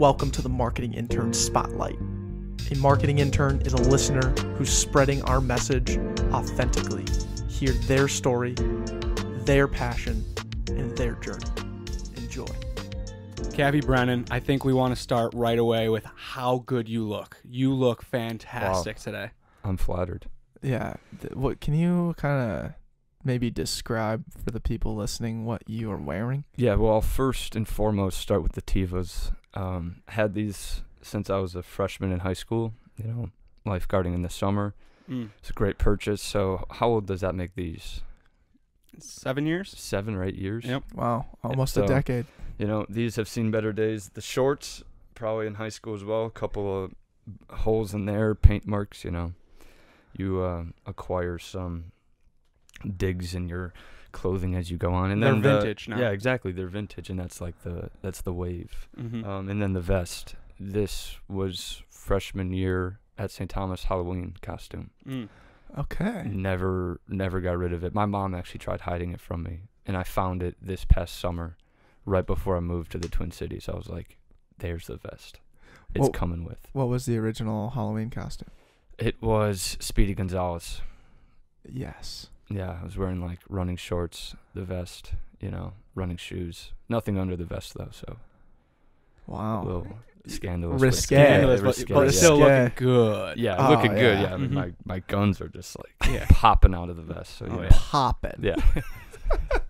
Welcome to the Marketing Intern Spotlight. A marketing intern is a listener who's spreading our message authentically. Hear their story, their passion, and their journey. Enjoy. Cavy Brennan, I think we want to start right away with how good you look. You look fantastic today. I'm flattered. Yeah. What can you kind of maybe describe for the people listening what you are wearing? Yeah, well, I'll first and foremost start with the Tevas. Had these since I was a freshman in high school, you know, lifeguarding in the summer. It's a great purchase. So how old does that make these? 7 years? 7 or 8 years. Yep. Wow, almost a decade. You know, these have seen better days. The shorts, probably in high school as well, a couple of holes in there, paint marks, you know. You acquire some digs in your clothing as you go on, and then they're vintage now. Yeah, exactly, they're vintage, and that's like that's the wave. And then the vest. This was freshman year at St. Thomas Halloween costume. Okay. Never got rid of it. My mom actually tried hiding it from me, and I found it this past summer, right before I moved to the Twin Cities. I was like, "There's the vest. It's coming with." What was the original Halloween costume? It was Speedy Gonzalez. Yes. Yeah, I was wearing like running shorts, the vest, you know, running shoes. Nothing under the vest though, so. Wow. A little scandalous. Risque. But it's still looking good. Yeah, looking good. Yeah, I mean, my guns are just like popping out of the vest. So, popping. Yeah.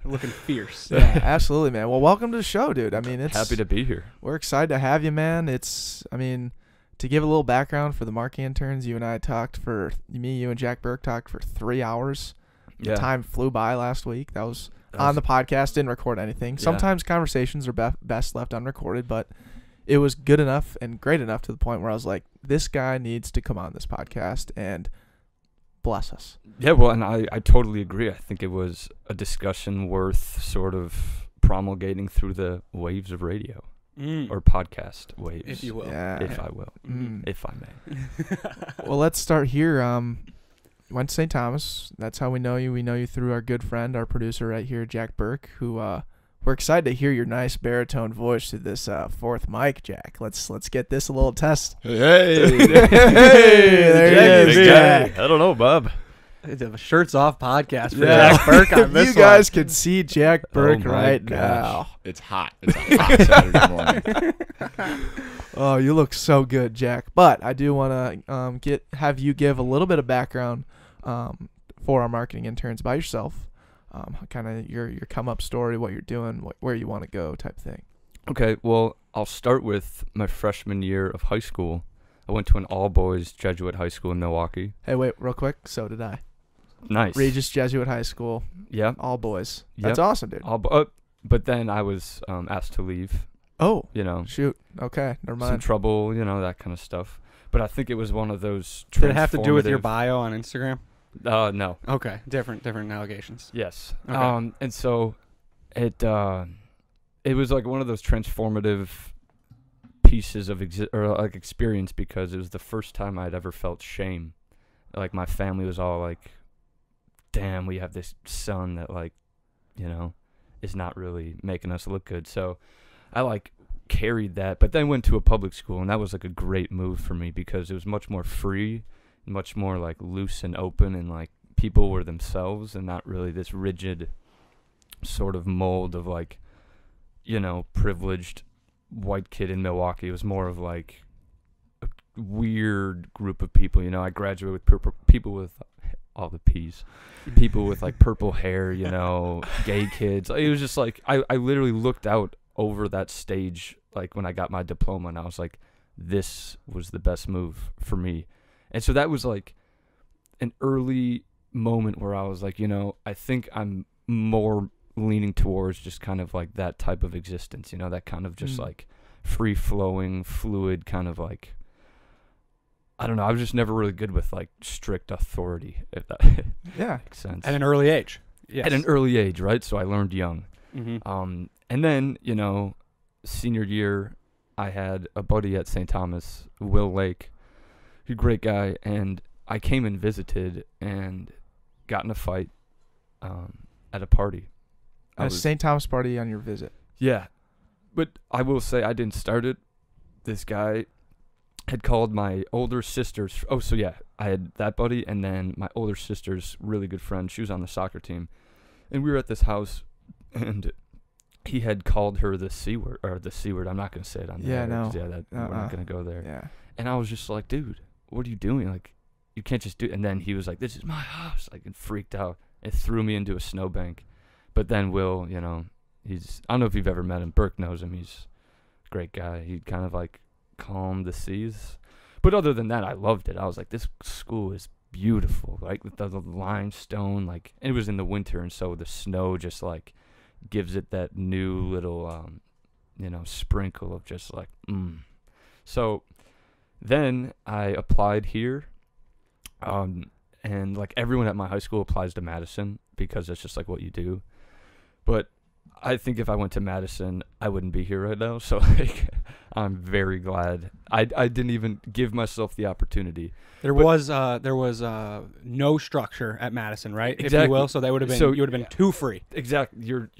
Looking fierce. Yeah, absolutely, man. Well, welcome to the show, dude. I mean, it's happy to be here. We're excited to have you, man. It's, I mean, to give a little background for the marketing interns, you and Jack Burke talked for 3 hours. Yeah. The time flew by last week. That was on the podcast, didn't record anything. Yeah. Sometimes conversations are best left unrecorded, but it was good enough and great enough to the point where I was like, this guy needs to come on this podcast and bless us. Yeah, well, and I totally agree. I think it was a discussion worth sort of promulgating through the waves of radio. Or podcast waves, if you will. Yeah. If I will. If I may. Well, let's start here. Went to St. Thomas. That's how we know you. We know you through our good friend, our producer right here, Jack Burke, who we're excited to hear your nice baritone voice through this fourth mic, Jack. Let's get this a little test. Hey. There you go, Jack. I don't know, Bob. The shirts off podcast for Jack Burke on this. You guys can see Jack Burke right now. It's hot. It's a hot Saturday morning. Oh, you look so good, Jack. But I do want to have you give a little bit of background for our marketing interns by yourself, kind of your come up story, what you're doing, where you want to go, type thing. Okay. Well, I'll start with my freshman year of high school. I went to an all boys Jesuit high school in Milwaukee. Hey, wait, real quick. So did I. Nice. Regis Jesuit High School. Yeah. All boys. Yep. That's awesome, dude. But then I was asked to leave. Oh. You know. Shoot. Okay. Never mind. Some trouble, you know, that kind of stuff. But I think it was one of those. Did it have to do with your bio on Instagram? No. Okay. Different allegations. Yes. Okay. And so it was like one of those transformative pieces of experience, because it was the first time I'd ever felt shame. Like, my family was all like, damn, we have this son that, like, you know, is not really making us look good. So I, like, carried that, but then went to a public school, and that was, like, a great move for me because it was much more free, much more, like, loose and open, and, like, people were themselves and not really this rigid sort of mold of, like, you know, privileged white kid in Milwaukee. It was more of, like, weird group of people, you know. I graduated with people with all the P's, people with like purple hair, you know, gay kids. It was just like I literally looked out over that stage, like, when I got my diploma, and I was like, this was the best move for me. And so that was like an early moment where I was like, you know, I think I'm more leaning towards just kind of like that type of existence, you know, that kind of just like free flowing, fluid kind of, like, I don't know. I was just never really good with, like, strict authority, if that makes sense. At an early age. Yes. At an early age, right? So I learned young. And then, you know, senior year, I had a buddy at St. Thomas, Will Lake, a great guy, and I came and visited and got in a fight at a party. At a St. Thomas party on your visit. Yeah. But I will say I didn't start it, this guy had called my older sister's, oh, so yeah, I had that buddy, and then my older sister's really good friend, she was on the soccer team, and we were at this house, and he had called her the C word, or the C word, I'm not going to say it on the air, no. Yeah, that, we're not going to go there. Yeah. And I was just like, dude, what are you doing? Like, you can't just do it. And then he was like, this is my house, like, and freaked out. It threw me into a snowbank. But then Will, you know, he's, I don't know if you've ever met him. Burke knows him. He's a great guy. He kind of, like, calmed the seas. But other than that, I loved it. I was like, this school is beautiful. Like, the limestone, like, and it was in the winter, and so the snow just, like, gives it that new little, you know, sprinkle of just, like, So then I applied here. And, like, everyone at my high school applies to Madison because that's just, like, what you do. But I think if I went to Madison, I wouldn't be here right now. So, like, I'm very glad. I didn't even give myself the opportunity. There was no structure at Madison, right? Exactly. If you will. So, that would have been, so, you would have been too free. Exactly. You're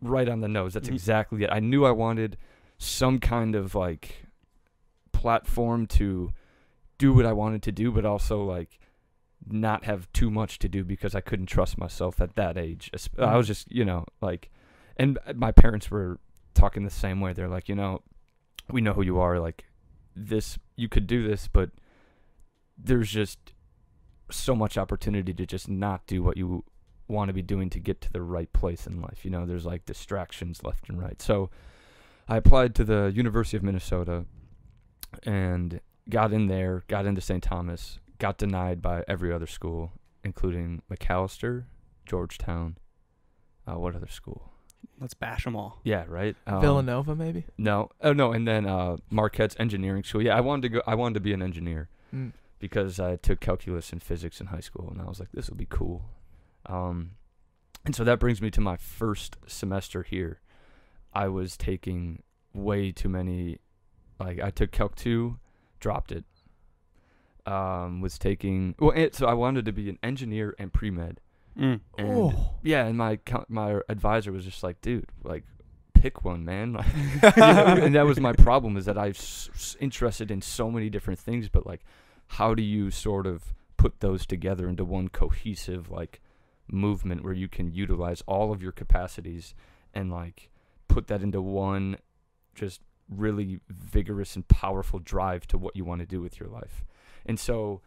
right on the nose. That's exactly it. I knew I wanted some kind of, like, platform to do what I wanted to do, but also, like, not have too much to do because I couldn't trust myself at that age. I was just, you know, like, and my parents were talking the same way. They're like, you know, we know who you are. Like, this, you could do this, but there's just so much opportunity to just not do what you want to be doing to get to the right place in life. You know, there's, like, distractions left and right. So I applied to the University of Minnesota and got in there, got into St. Thomas, got denied by every other school, including McAllister, Georgetown. What other school? Let's bash them all. Yeah, right. Villanova, maybe. No, oh no, and then Marquette's engineering school. Yeah, I wanted to go. I wanted to be an engineer because I took calculus and physics in high school, and I was like, this will be cool. And so that brings me to my first semester here. I was taking way too many. Like, I took Calc 2, dropped it. Was taking, well, and so I wanted to be an engineer and pre-med. Yeah, and my advisor was just like, dude, like, pick one, man. Like, you know, and that was my problem, is that I was interested in so many different things, but, like, how do you sort of put those together into one cohesive, like, movement where you can utilize all of your capacities and, like, put that into one just really vigorous and powerful drive to what you want to do with your life. And so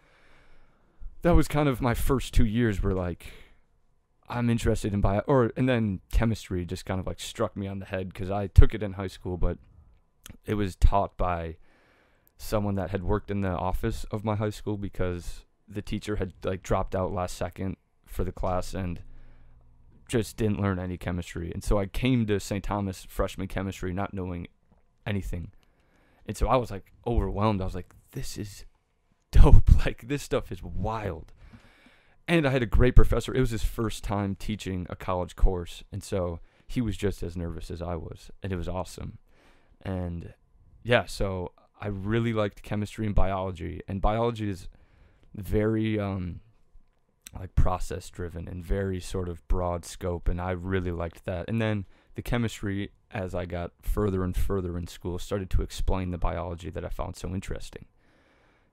that was kind of my first 2 years were like, I'm interested in bio, or, and then chemistry just kind of, like, struck me on the head because I took it in high school, but it was taught by someone that had worked in the office of my high school because the teacher had, like, dropped out last second for the class and just didn't learn any chemistry. And so I came to St. Thomas freshman chemistry not knowing anything. And so I was, like, overwhelmed. I was like, this is dope. Like, this stuff is wild. And I had a great professor. It was his first time teaching a college course, and so he was just as nervous as I was, and it was awesome. And yeah, so I really liked chemistry and biology, and biology is very like, process driven and very sort of broad scope, and I really liked that. And then the chemistry, as I got further and further in school, started to explain the biology that I found so interesting.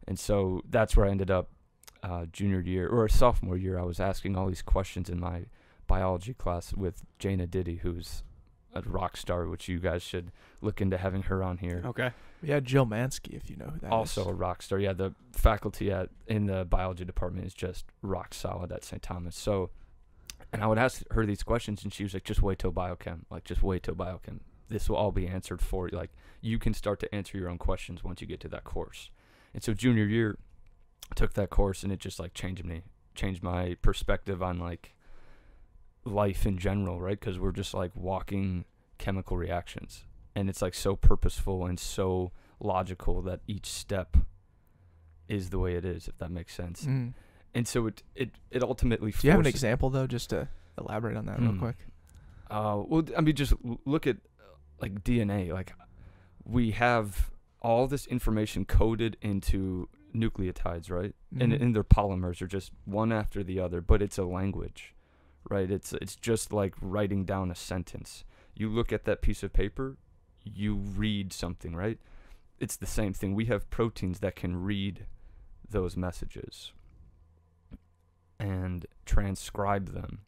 And so that's where I ended up junior year, or sophomore year. I was asking all these questions in my biology class with Jana Ditty, who's a rock star, which you guys should look into having her on here. Okay. Yeah, Jill Mansky, if you know who that is. Also a rock star. Yeah, the faculty in the biology department is just rock solid at St. Thomas. So, and I would ask her these questions, and she was like, just wait till biochem. Like, just wait till biochem. This will all be answered for you. Like, you can start to answer your own questions once you get to that course. And so junior year, I took that course, and it just, like, changed my perspective on, like, life in general, right? Because we're just, like, walking chemical reactions, and it's, like, so purposeful and so logical that each step is the way it is, if that makes sense. And so it ultimately forces. Do you have an example, though, just to elaborate on that real quick? Well, I mean, just look at, like, DNA. Like, we have all this information coded into nucleotides, right? And their polymers are just one after the other, but it's a language, right? It's just like writing down a sentence. You look at that piece of paper, you read something, right? it's the same thing. We have proteins that can read those messages and transcribe them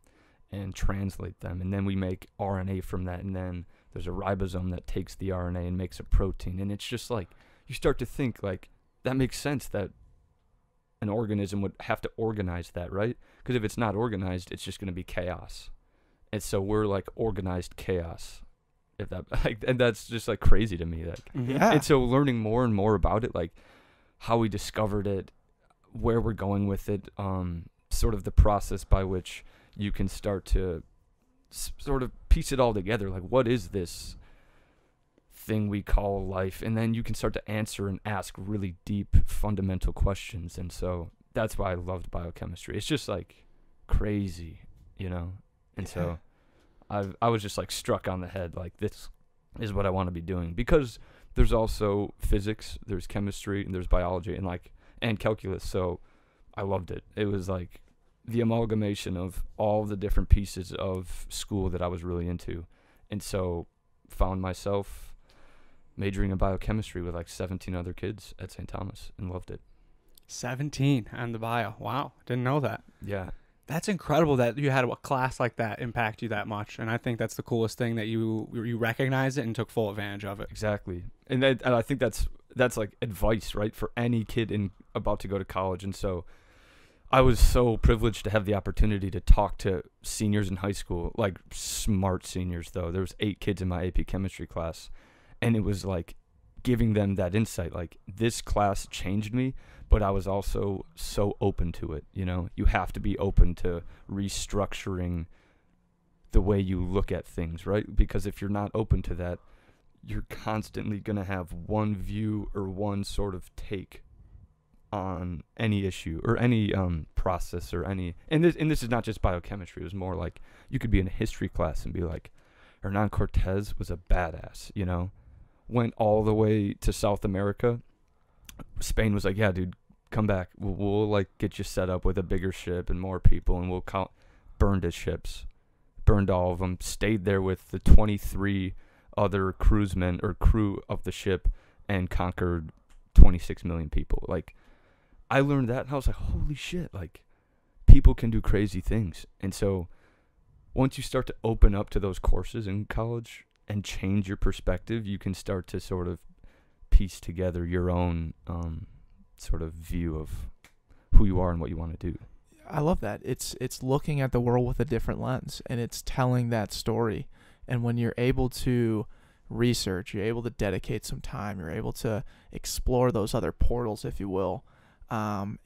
and translate them, and then we make RNA from that, and then there's a ribosome that takes the RNA and makes a protein. And it's just like, you start to think, like, that makes sense that an organism would have to organize that, right? Because if it's not organized, it's just going to be chaos. And so we're like organized chaos. If that, like, and that's just like crazy to me. Like, yeah. And so learning more and more about it, like how we discovered it, where we're going with it, sort of the process by which you can start to sort of piece it all together. Like, what is this thing we call life? And then you can start to answer and ask really deep, fundamental questions. And so that's why I loved biochemistry. It's just like crazy, you know? And yeah. So I was just like struck on the head, like this is what I want to be doing, because there's also physics, there's chemistry, and there's biology, and like, and calculus. So I loved it. It was like the amalgamation of all the different pieces of school that I was really into. And so found myself majoring in biochemistry with like 17 other kids at St. Thomas, and loved it. 17 on the bio. Wow. Didn't know that. Yeah. That's incredible that you had a class like that impact you that much, and I think that's the coolest thing, that you recognized it and took full advantage of it. Exactly, and I think that's like advice, right, for any kid in about to go to college. And so, I was so privileged to have the opportunity to talk to seniors in high school, like smart seniors though. There was 8 kids in my AP chemistry class, and it was like giving them that insight, like this class changed me, but I was also so open to it. You know, you have to be open to restructuring the way you look at things, right? Because if you're not open to that, you're constantly going to have one view or one sort of take on any issue or any process or any, and this is not just biochemistry. It was more like you could be in a history class and be like, Hernan Cortez was a badass, you know? Went all the way to South America. Spain was like, yeah, dude, come back. We'll like get you set up with a bigger ship and more people, and we'll burned his ships, burned all of them, stayed there with the 23 other cruisemen or crew of the ship, and conquered 26 million people. Like, I learned that, and I was like, holy shit, like, people can do crazy things. And so once you start to open up to those courses in college and change your perspective, you can start to sort of piece together your own sort of view of who you are and what you want to do. I love that. It's looking at the world with a different lens, and it's telling that story. And when you're able to research, you're able to dedicate some time, you're able to explore those other portals, if you will,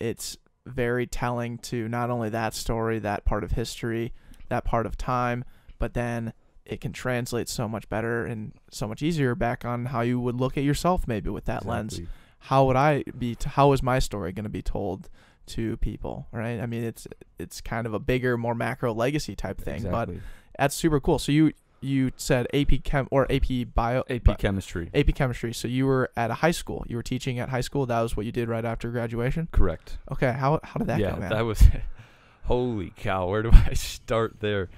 it's very telling to not only that story, that part of history, that part of time, but then it can translate so much better and so much easier back on how you would look at yourself, maybe with that lens. How is my story going to be told to people, right? I mean, it's kind of a bigger, more macro legacy type thing, but that's super cool. So you said AP Chem or AP Chemistry. So you were at a high school. You were teaching at high school. That was what you did right after graduation? Correct. Okay. How did that go, man? That was, holy cow, where do I start there?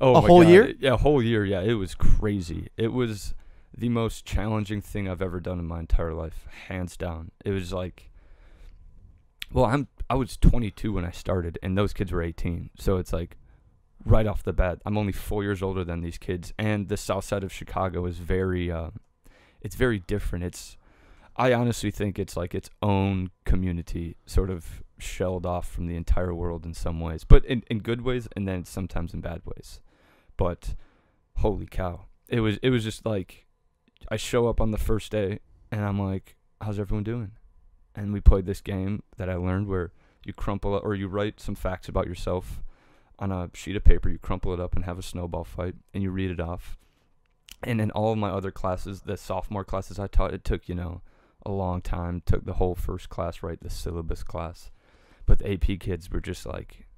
Oh, a whole year? Yeah, a whole year. Yeah, it was crazy. It was the most challenging thing I've ever done in my entire life, hands down. It was like, well, I was 22 when I started, and those kids were 18. So it's like, right off the bat, I'm only 4 years older than these kids, and the South Side of Chicago is very, it's very different. I honestly think it's like its own community, sort of shelled off from the entire world in some ways, but in good ways, and then sometimes in bad ways. But holy cow, it was just like, I show up on the first day and I'm like, how's everyone doing? And we played this game that I learned where you crumple up, or you write some facts about yourself on a sheet of paper, you crumple it up and have a snowball fight, and you read it off. And in all of my other classes, the sophomore classes I taught, it took, you know, a long time, took the whole first class, right, the syllabus class. But the AP kids were just like,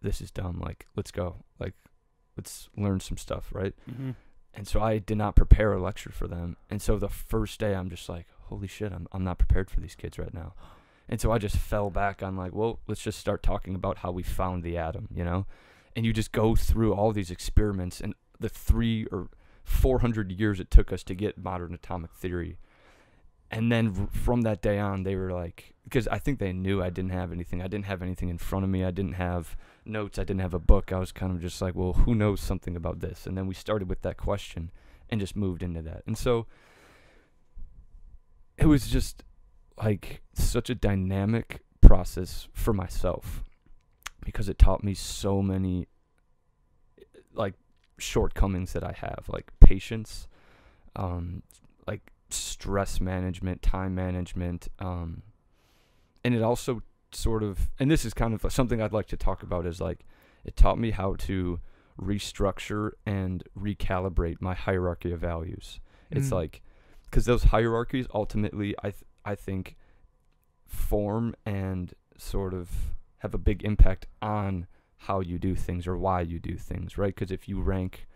this is dumb, like, let's go, like, let's learn some stuff, right? Mm-hmm. And so I did not prepare a lecture for them. And so the first day I'm just like, holy shit, I'm not prepared for these kids right now. And so I just fell back on like, well, let's just start talking about how we found the atom, you know? And you just go through all these experiments and the 300 or 400 years it took us to get modern atomic theory. And then from that day on, they were like, because I think they knew I didn't have anything. I didn't have anything in front of me. I didn't have notes. I didn't have a book. I was kind of just like, well, who knows something about this? And then we started with that question and just moved into that. And so it was just like such a dynamic process for myself, because it taught me so many like shortcomings that I have, like patience, like stress management, time management, and it also sort of, and this is kind of something I'd like to talk about, is like it taught me how to restructure and recalibrate my hierarchy of values. It's like, because those hierarchies ultimately I think form and sort of have a big impact on how you do things or why you do things, right? Because if you rank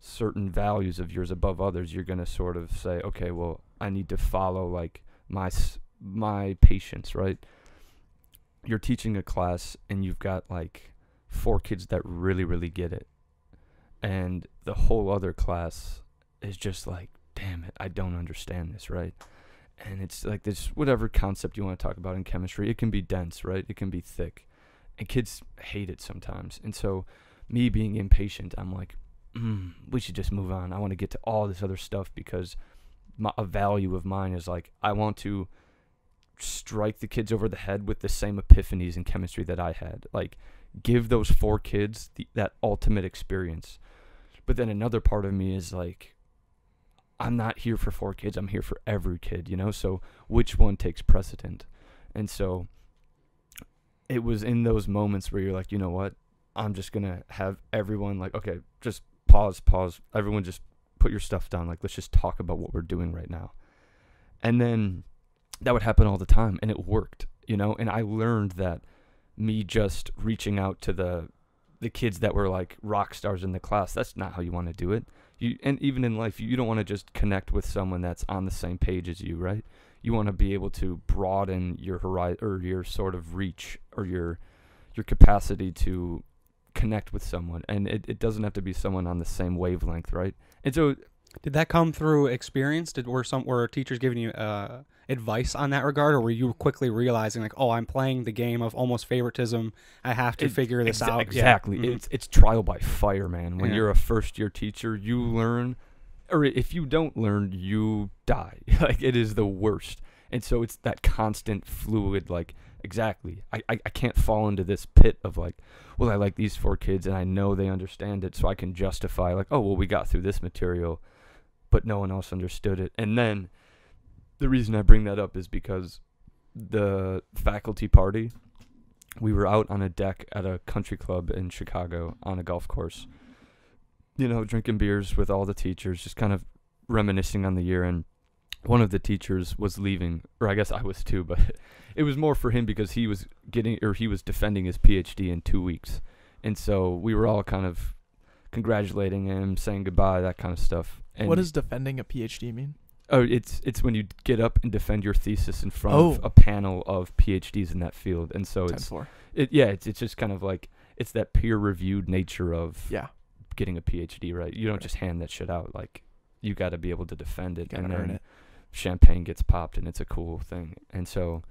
certain values of yours above others, you're going to sort of say, okay, well, I need to follow like my patience, right? You're teaching a class and you've got like 4 kids that really get it, and the whole other class is just like, damn it, I don't understand this, right? And it's like this, whatever concept you want to talk about in chemistry, it can be dense, right? It can be thick, and kids hate it sometimes. And so me being impatient, I'm like, we should just move on. I want to get to all this other stuff, because a value of mine is like, I want to strike the kids over the head with the same epiphanies in chemistry that I had. Like, give those 4 kids that ultimate experience. But then another part of me is like, I'm not here for 4 kids. I'm here for every kid, you know? So which one takes precedent? And so it was in those moments where you're like, you know what? I'm just going to have everyone like, okay, just pause. Everyone just put your stuff down. Like, let's just talk about what we're doing right now. And then that would happen all the time, and it worked, you know? And I learned that me just reaching out to the kids that were like rock stars in the class, that's not how you want to do it. And even in life, you don't want to just connect with someone that's on the same page as you, right? You want to be able to broaden your horizon, or your sort of reach, or your capacity to connect with someone. And it doesn't have to be someone on the same wavelength, right? And so, did that come through experience? Were teachers giving you advice on that regard, or were you quickly realizing like, oh, I'm playing the game of almost favoritism, I have to figure this out? Exactly. Yeah. It's trial by fire, man. When you're a first-year teacher, you learn, or if you don't learn, you die. Like, it is the worst. And so it's that constant fluid, like, exactly, I can't fall into this pit of like, well, I like these 4 kids and I know they understand it, so I can justify like, oh, well, we got through this material, but no one else understood it. And then the reason I bring that up is because the faculty party, we were out on a deck at a country club in Chicago on a golf course, you know, drinking beers with all the teachers, just kind of reminiscing on the year. And one of the teachers was leaving, or I guess I was too, but it was more for him because he was getting, or he was defending his PhD in 2 weeks. And so we were all kind of congratulating him, saying goodbye, that kind of stuff. And what does defending a PhD mean? Oh, it's when you get up and defend your thesis in front of a panel of PhDs in that field. And so it's just kind of like, it's that peer-reviewed nature of getting a PhD, right? You don't just hand that shit out. Like, you got to be able to defend it, and earn it. Champagne gets popped, and it's a cool thing. And so,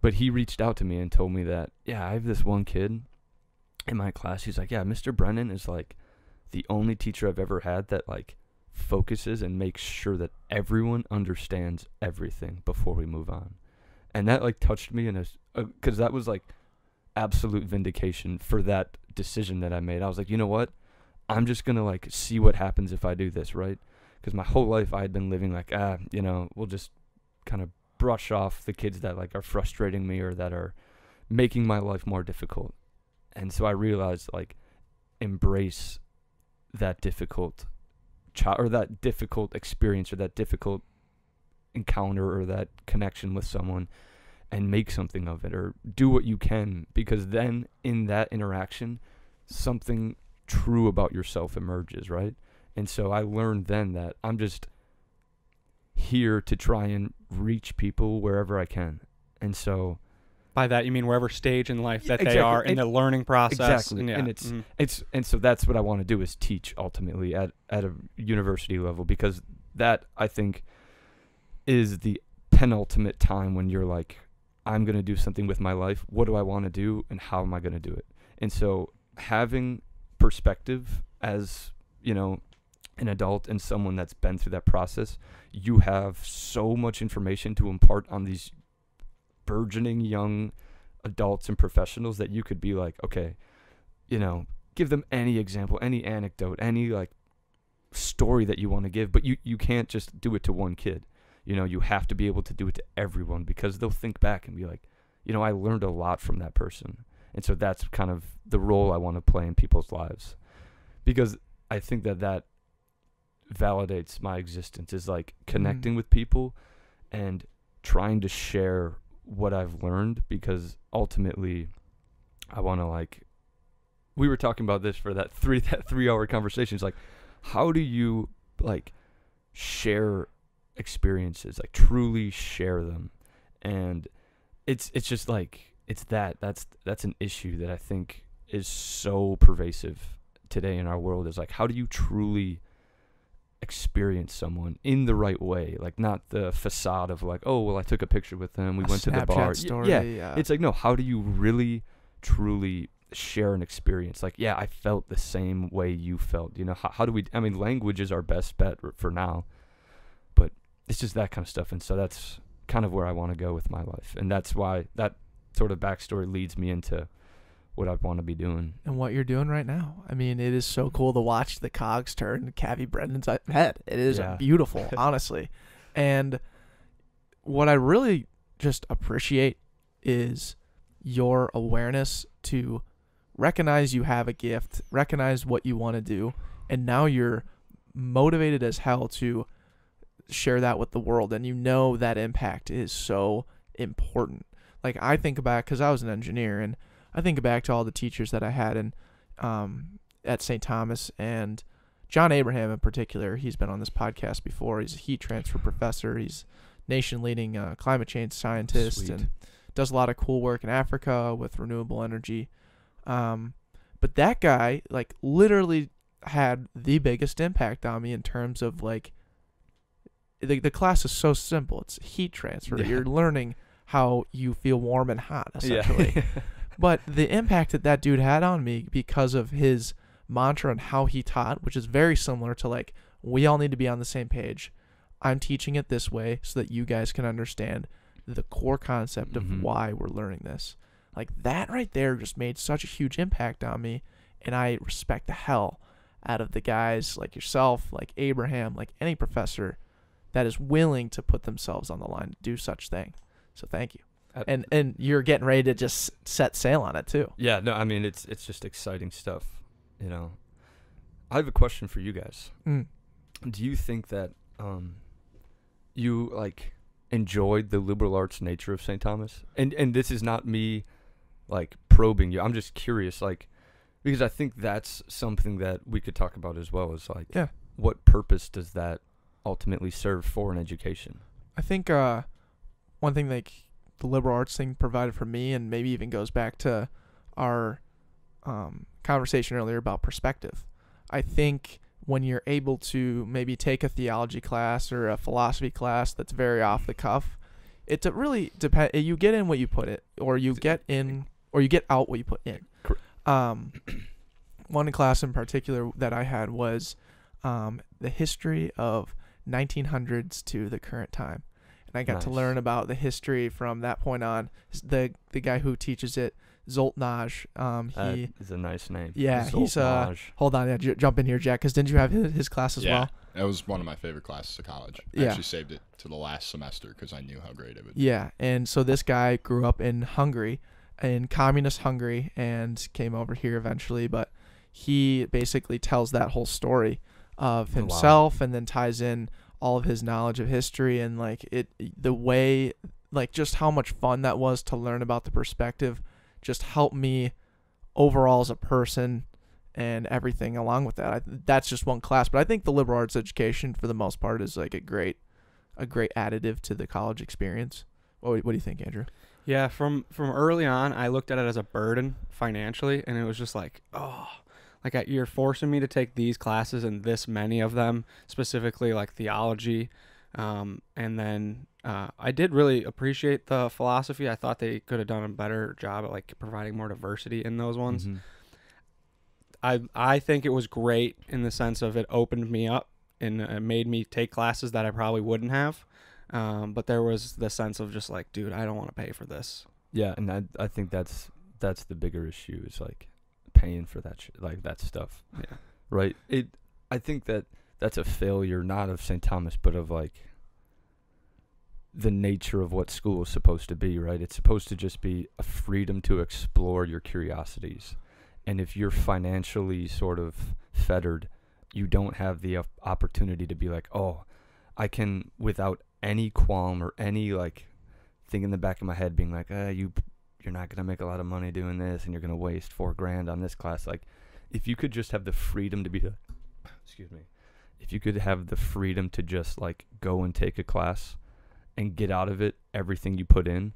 but he reached out to me and told me that, yeah, I have this one kid in my class. He's like, yeah, Mr. Brennan is like the only teacher I've ever had that like focuses and makes sure that everyone understands everything before we move on. And that like touched me in because that was like absolute vindication for that decision that I made. I was like, you know what? I'm just going to like see what happens if I do this, right? Because my whole life I had been living like, you know, we'll just kind of brush off the kids that like are frustrating me or that are making my life more difficult. And so I realized like, embrace that difficult child, or that difficult experience, or that difficult encounter, or that connection with someone, and make something of it, or do what you can, because then in that interaction, something true about yourself emerges, right? And so I learned then that I'm just here to try and reach people wherever I can. And so, by that you mean wherever stage in life that they are in the learning process. Exactly. Yeah. And so that's what I want to do, is teach ultimately at a university level, because that I think is the penultimate time when you're like, I'm going to do something with my life. What do I want to do, and how am I going to do it? And so having perspective as, you know, an adult and someone that's been through that process, you have so much information to impart on these burgeoning young adults and professionals that you could be like, okay, you know, give them any example, any anecdote, any like story that you want to give, but you can't just do it to one kid. You know, you have to be able to do it to everyone, because they'll think back and be like, you know, I learned a lot from that person. And so that's kind of the role I want to play in people's lives, because I think that that validates my existence, is like connecting with people and trying to share what I've learned, because ultimately I want to, like, we were talking about this for that three hour conversation. It's like, how do you like share experiences, like truly share them? And it's just like, it's that's an issue that I think is so pervasive today in our world, is like, how do you truly experience someone in the right way? Like, not the facade of like, oh well, I took a picture with them, we went to the bar. Story, yeah, it's like, no, how do you really truly share an experience? Like, yeah, I felt the same way you felt, you know. How do we, I mean, language is our best bet for now, but it's just that kind of stuff. And so that's kind of where I want to go with my life, and that's why that sort of backstory leads me into what I'd want to be doing. And what you're doing right now. I mean, it is so cool to watch the cogs turn Cavy Brennan's head. It is beautiful, honestly. And what I really just appreciate is your awareness to recognize you have a gift, recognize what you want to do, and now you're motivated as hell to share that with the world. And you know that impact is so important. Like, I think about, because I was an engineer, and I think back to all the teachers that I had in, at St. Thomas, and John Abraham in particular. He's been on this podcast before. He's a heat transfer professor. He's nation-leading climate change scientist. Sweet. And does a lot of cool work in Africa with renewable energy. But that guy, like, literally had the biggest impact on me in terms of, like, the class is so simple. It's heat transfer. Yeah. You're learning how you feel warm and hot, essentially. Yeah. But the impact that that dude had on me, because of his mantra and how he taught, which is very similar to, like, we all need to be on the same page. I'm teaching it this way so that you guys can understand the core concept of why we're learning this. Like, that right there just made such a huge impact on me, and I respect the hell out of the guys like yourself, like Abraham, like any professor that is willing to put themselves on the line to do such thing. So thank you. And you're getting ready to just set sail on it too. Yeah, no, I mean, it's just exciting stuff, you know. I have a question for you guys. Do you think that you, like, enjoyed the liberal arts nature of St. Thomas? And this is not me, like, probing you. I'm just curious, like, because I think that's something that we could talk about as well, is like, what purpose does that ultimately serve for an education? I think one thing, like, the liberal arts thing provided for me, and maybe even goes back to our conversation earlier about perspective. I think when you're able to maybe take a theology class or a philosophy class that's very off the cuff, it really depends. You get in what you put it, or you get in, or you get out what you put in. One class in particular that I had was the history of 1900s to the current time. And I got to learn about the history from that point on. The guy who teaches it, Zoltán Nagy. He is a nice name. Yeah, Zoltán he's hold on, yeah, jump in here, Jack, because didn't you have his class as well? That was one of my favorite classes at college. I actually saved it to the last semester because I knew how great it would be. Yeah, and so this guy grew up in Hungary, in communist Hungary, and came over here eventually. But he basically tells that whole story of himself, and then ties in all of his knowledge of history, and like the way, like, just how much fun that was to learn about the perspective just helped me overall as a person and everything along with that. That's just one class, but I think the liberal arts education for the most part is like a great additive to the college experience. What do you think, Andrew? Yeah, from early on, I looked at it as a burden financially, and it was just like, oh, like, you're forcing me to take these classes and this many of them, specifically like theology, And then I did really appreciate the philosophy. I thought they could have done a better job at like providing more diversity in those ones. Mm-hmm. I think it was great in the sense of it opened me up and it made me take classes that I probably wouldn't have. But there was the sense of just like, dude, I don't want to pay for this. Yeah, and I think that's the bigger issue is like paying for that that stuff. Yeah. Right? I think that's a failure not of St. Thomas but of like the nature of what school is supposed to be, right? It's supposed to just be a freedom to explore your curiosities. And if you're financially sort of fettered, you don't have the opportunity to be like, oh, I can, without any qualm or any like thing in the back of my head being like, you're not going to make a lot of money doing this and you're going to waste $4,000 on this class. Like if you could just have the freedom to be, excuse me, if you could have the freedom to just like go and take a class and get out of it everything you put in,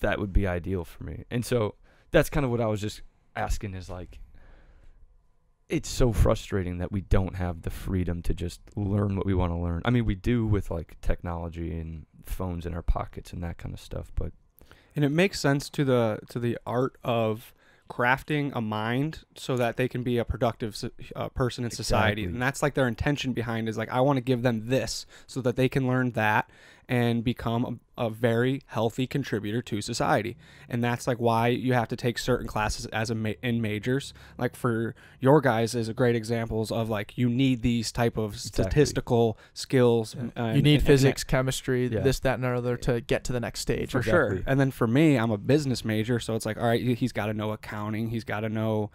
that would be ideal for me. And so that's kind of what I was just asking is like, it's so frustrating that we don't have the freedom to just learn what we want to learn. I mean, we do with like technology and phones in our pockets and that kind of stuff, but and it makes sense to the art of crafting a mind so that they can be a productive person in society. And that's like their intention behind is like, I want to give them this so that they can learn that and become a very healthy contributor to society. And that's like why you have to take certain classes as in majors. Like for your guys is a great examples of like, you need these type of statistical skills. Yeah. And you need physics, chemistry, yeah, this, that, and other to get to the next stage. For sure. And then for me, I'm a business major. So it's like, all right, he's got to know accounting. He's got to know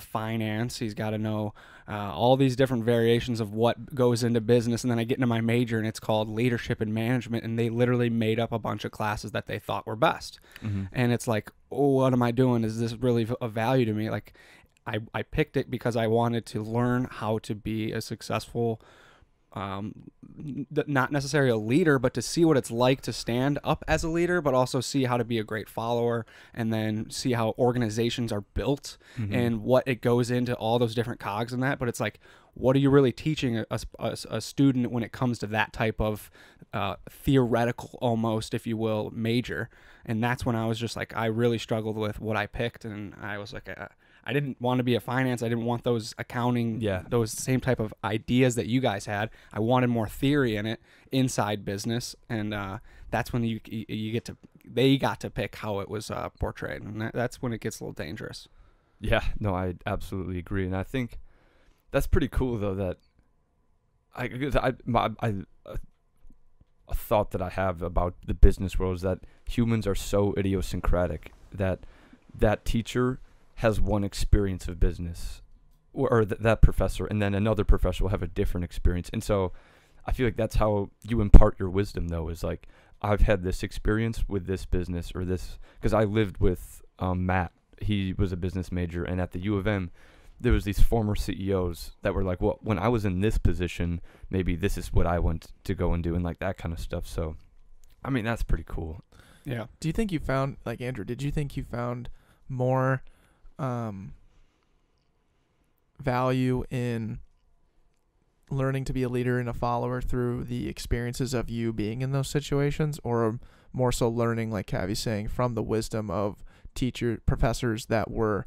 finance. He's got to know all these different variations of what goes into business. And then I get into my major and it's called leadership and management. And they literally made up a bunch of classes that they thought were best. Mm-hmm. And it's like, oh, what am I doing? Is this really of value to me? Like I picked it because I wanted to learn how to be a successful, not necessarily a leader, but to see what it's like to stand up as a leader, but also see how to be a great follower and then see how organizations are built. Mm-hmm. And what it goes into all those different cogs in that. But it's like, what are you really teaching a student when it comes to that type of theoretical, almost, if you will, major? And that's when I was just like, I really struggled with what I picked. And I was like, I didn't want to be a finance. I didn't want those accounting, yeah, those same type of ideas that you guys had. I wanted more theory in it inside business. And that's when you get to, they got to pick how it was portrayed. And that's when it gets a little dangerous. Yeah, no, I absolutely agree. And I think that's pretty cool though, that a thought that I have about the business world is that humans are so idiosyncratic that that teacher has one experience of business, or that professor, and then another professor will have a different experience. And so I feel like that's how you impart your wisdom though, is like, I've had this experience with this business or this, because I lived with Matt. He was a business major, and at the U of M there was these former CEOs that were like, well, when I was in this position, maybe this is what I want to go and do, and like that kind of stuff. So I mean, that's pretty cool. Yeah. Do you think you found, like, Andrew, did you think you found more value in learning to be a leader and a follower through the experiences of you being in those situations, or more so learning, like Cavi's saying, from the wisdom of professors that were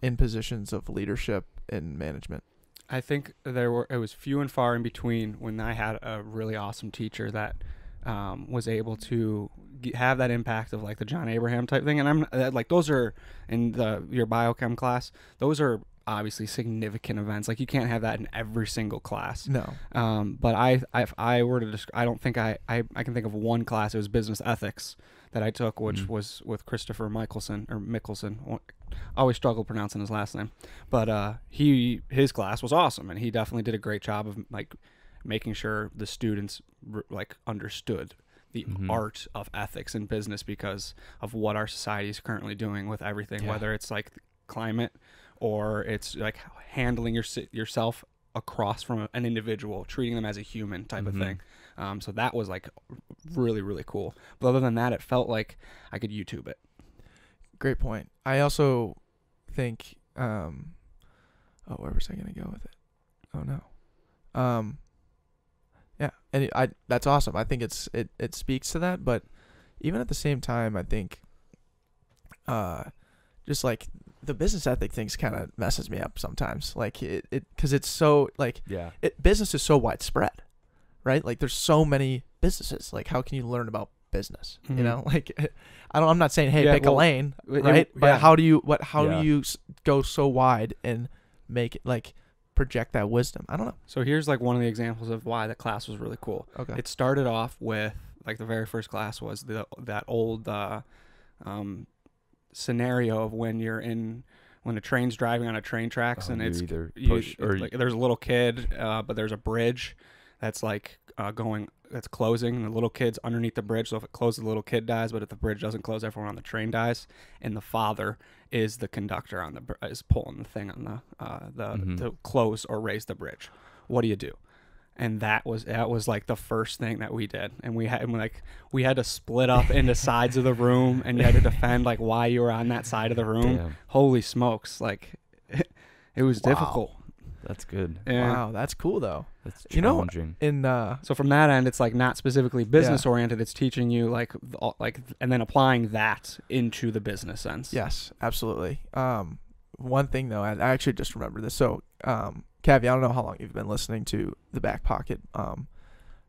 in positions of leadership and management? I think it was few and far in between when I had a really awesome teacher that was able to have that impact of like the John Abraham type thing. And I'm like, those are in your biochem class. Those are obviously significant events. Like you can't have that in every single class. No. But if I were to describe, I don't think I can think of one class. It was business ethics that I took, which was with Christopher Michelson, or Michelson. I always struggle pronouncing his last name, but his class was awesome, and he definitely did a great job of like making sure the students like understood the art of ethics in business because of what our society is currently doing with everything, yeah, whether it's like climate or it's like handling yourself across from an individual, treating them as a human type of thing. So that was like really, really cool. But other than that, it felt like I could YouTube it. Great point. I also think, where was I going to go with it? Oh no. Yeah, and that's awesome. I think it speaks to that, but even at the same time, I think just like the business ethic things kind of messes me up sometimes. Like because it's so like business is so widespread, right? Like there's so many businesses. Like how can you learn about business? Mm-hmm. You know, like I'm not saying hey pick a lane, right? But how do you go so wide and make it like project that wisdom? I don't know. So here's like one of the examples of why the class was really cool. Okay. It started off with like the very first class was that old scenario of when a train's driving on a train tracks and it's either push or like, there's a little kid but there's a bridge that's like that's closing and the little kid's underneath the bridge, so if it closes the little kid dies, but if the bridge doesn't close everyone on the train dies, and the father is the conductor on the is pulling the thing on to close or raise the bridge. What do you do? And that was like the first thing that we did, and we had to split up into sides of the room, and you had to defend like why you were on that side of the room. Damn. Holy smokes, like it was difficult. That's good. Yeah. Wow, that's cool though. That's challenging. You know, so from that end, it's like not specifically business oriented. It's teaching you like and then applying that into the business sense. Yes, absolutely. One thing though, I actually just remembered this. So, Cavy, I don't know how long you've been listening to The Back Pocket,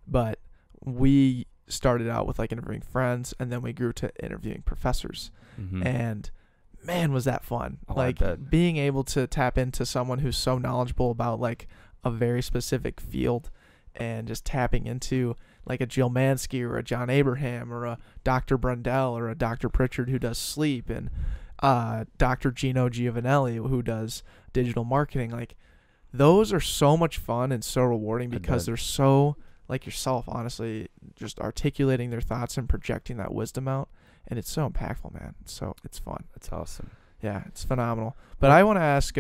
but we started out with like interviewing friends, and then we grew to interviewing professors, and man, was that fun. Oh, like being able to tap into someone who's so knowledgeable about like a very specific field, and just tapping into like a Jill Mansky or a John Abraham or a Dr. Brundell or a Dr. Pritchard who does sleep, and Dr. Gino Giovanelli who does digital marketing. Like those are so much fun and so rewarding because they're so like yourself, honestly, just articulating their thoughts and projecting that wisdom out. And it's so impactful, man. So it's fun. That's awesome. Yeah, it's phenomenal. But I want to ask,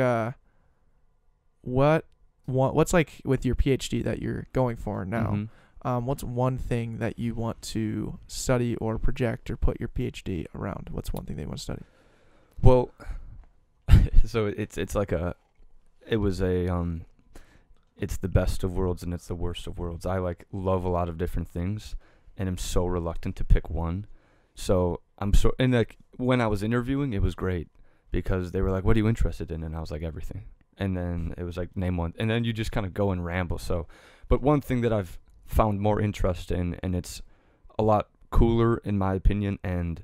what's like with your PhD that you're going for now? What's one thing that you want to study or project or put your PhD around? What's one thing that you want to study? Well, so it's like it's the best of worlds and it's the worst of worlds. I like love a lot of different things, and I'm so reluctant to pick one. So and like when I was interviewing, it was great because they were like, what are you interested in? And I was like, everything. And then it was like, name one. And then you just kind of go and ramble. So, but one thing that I've found more interest in, and it's a lot cooler in my opinion, and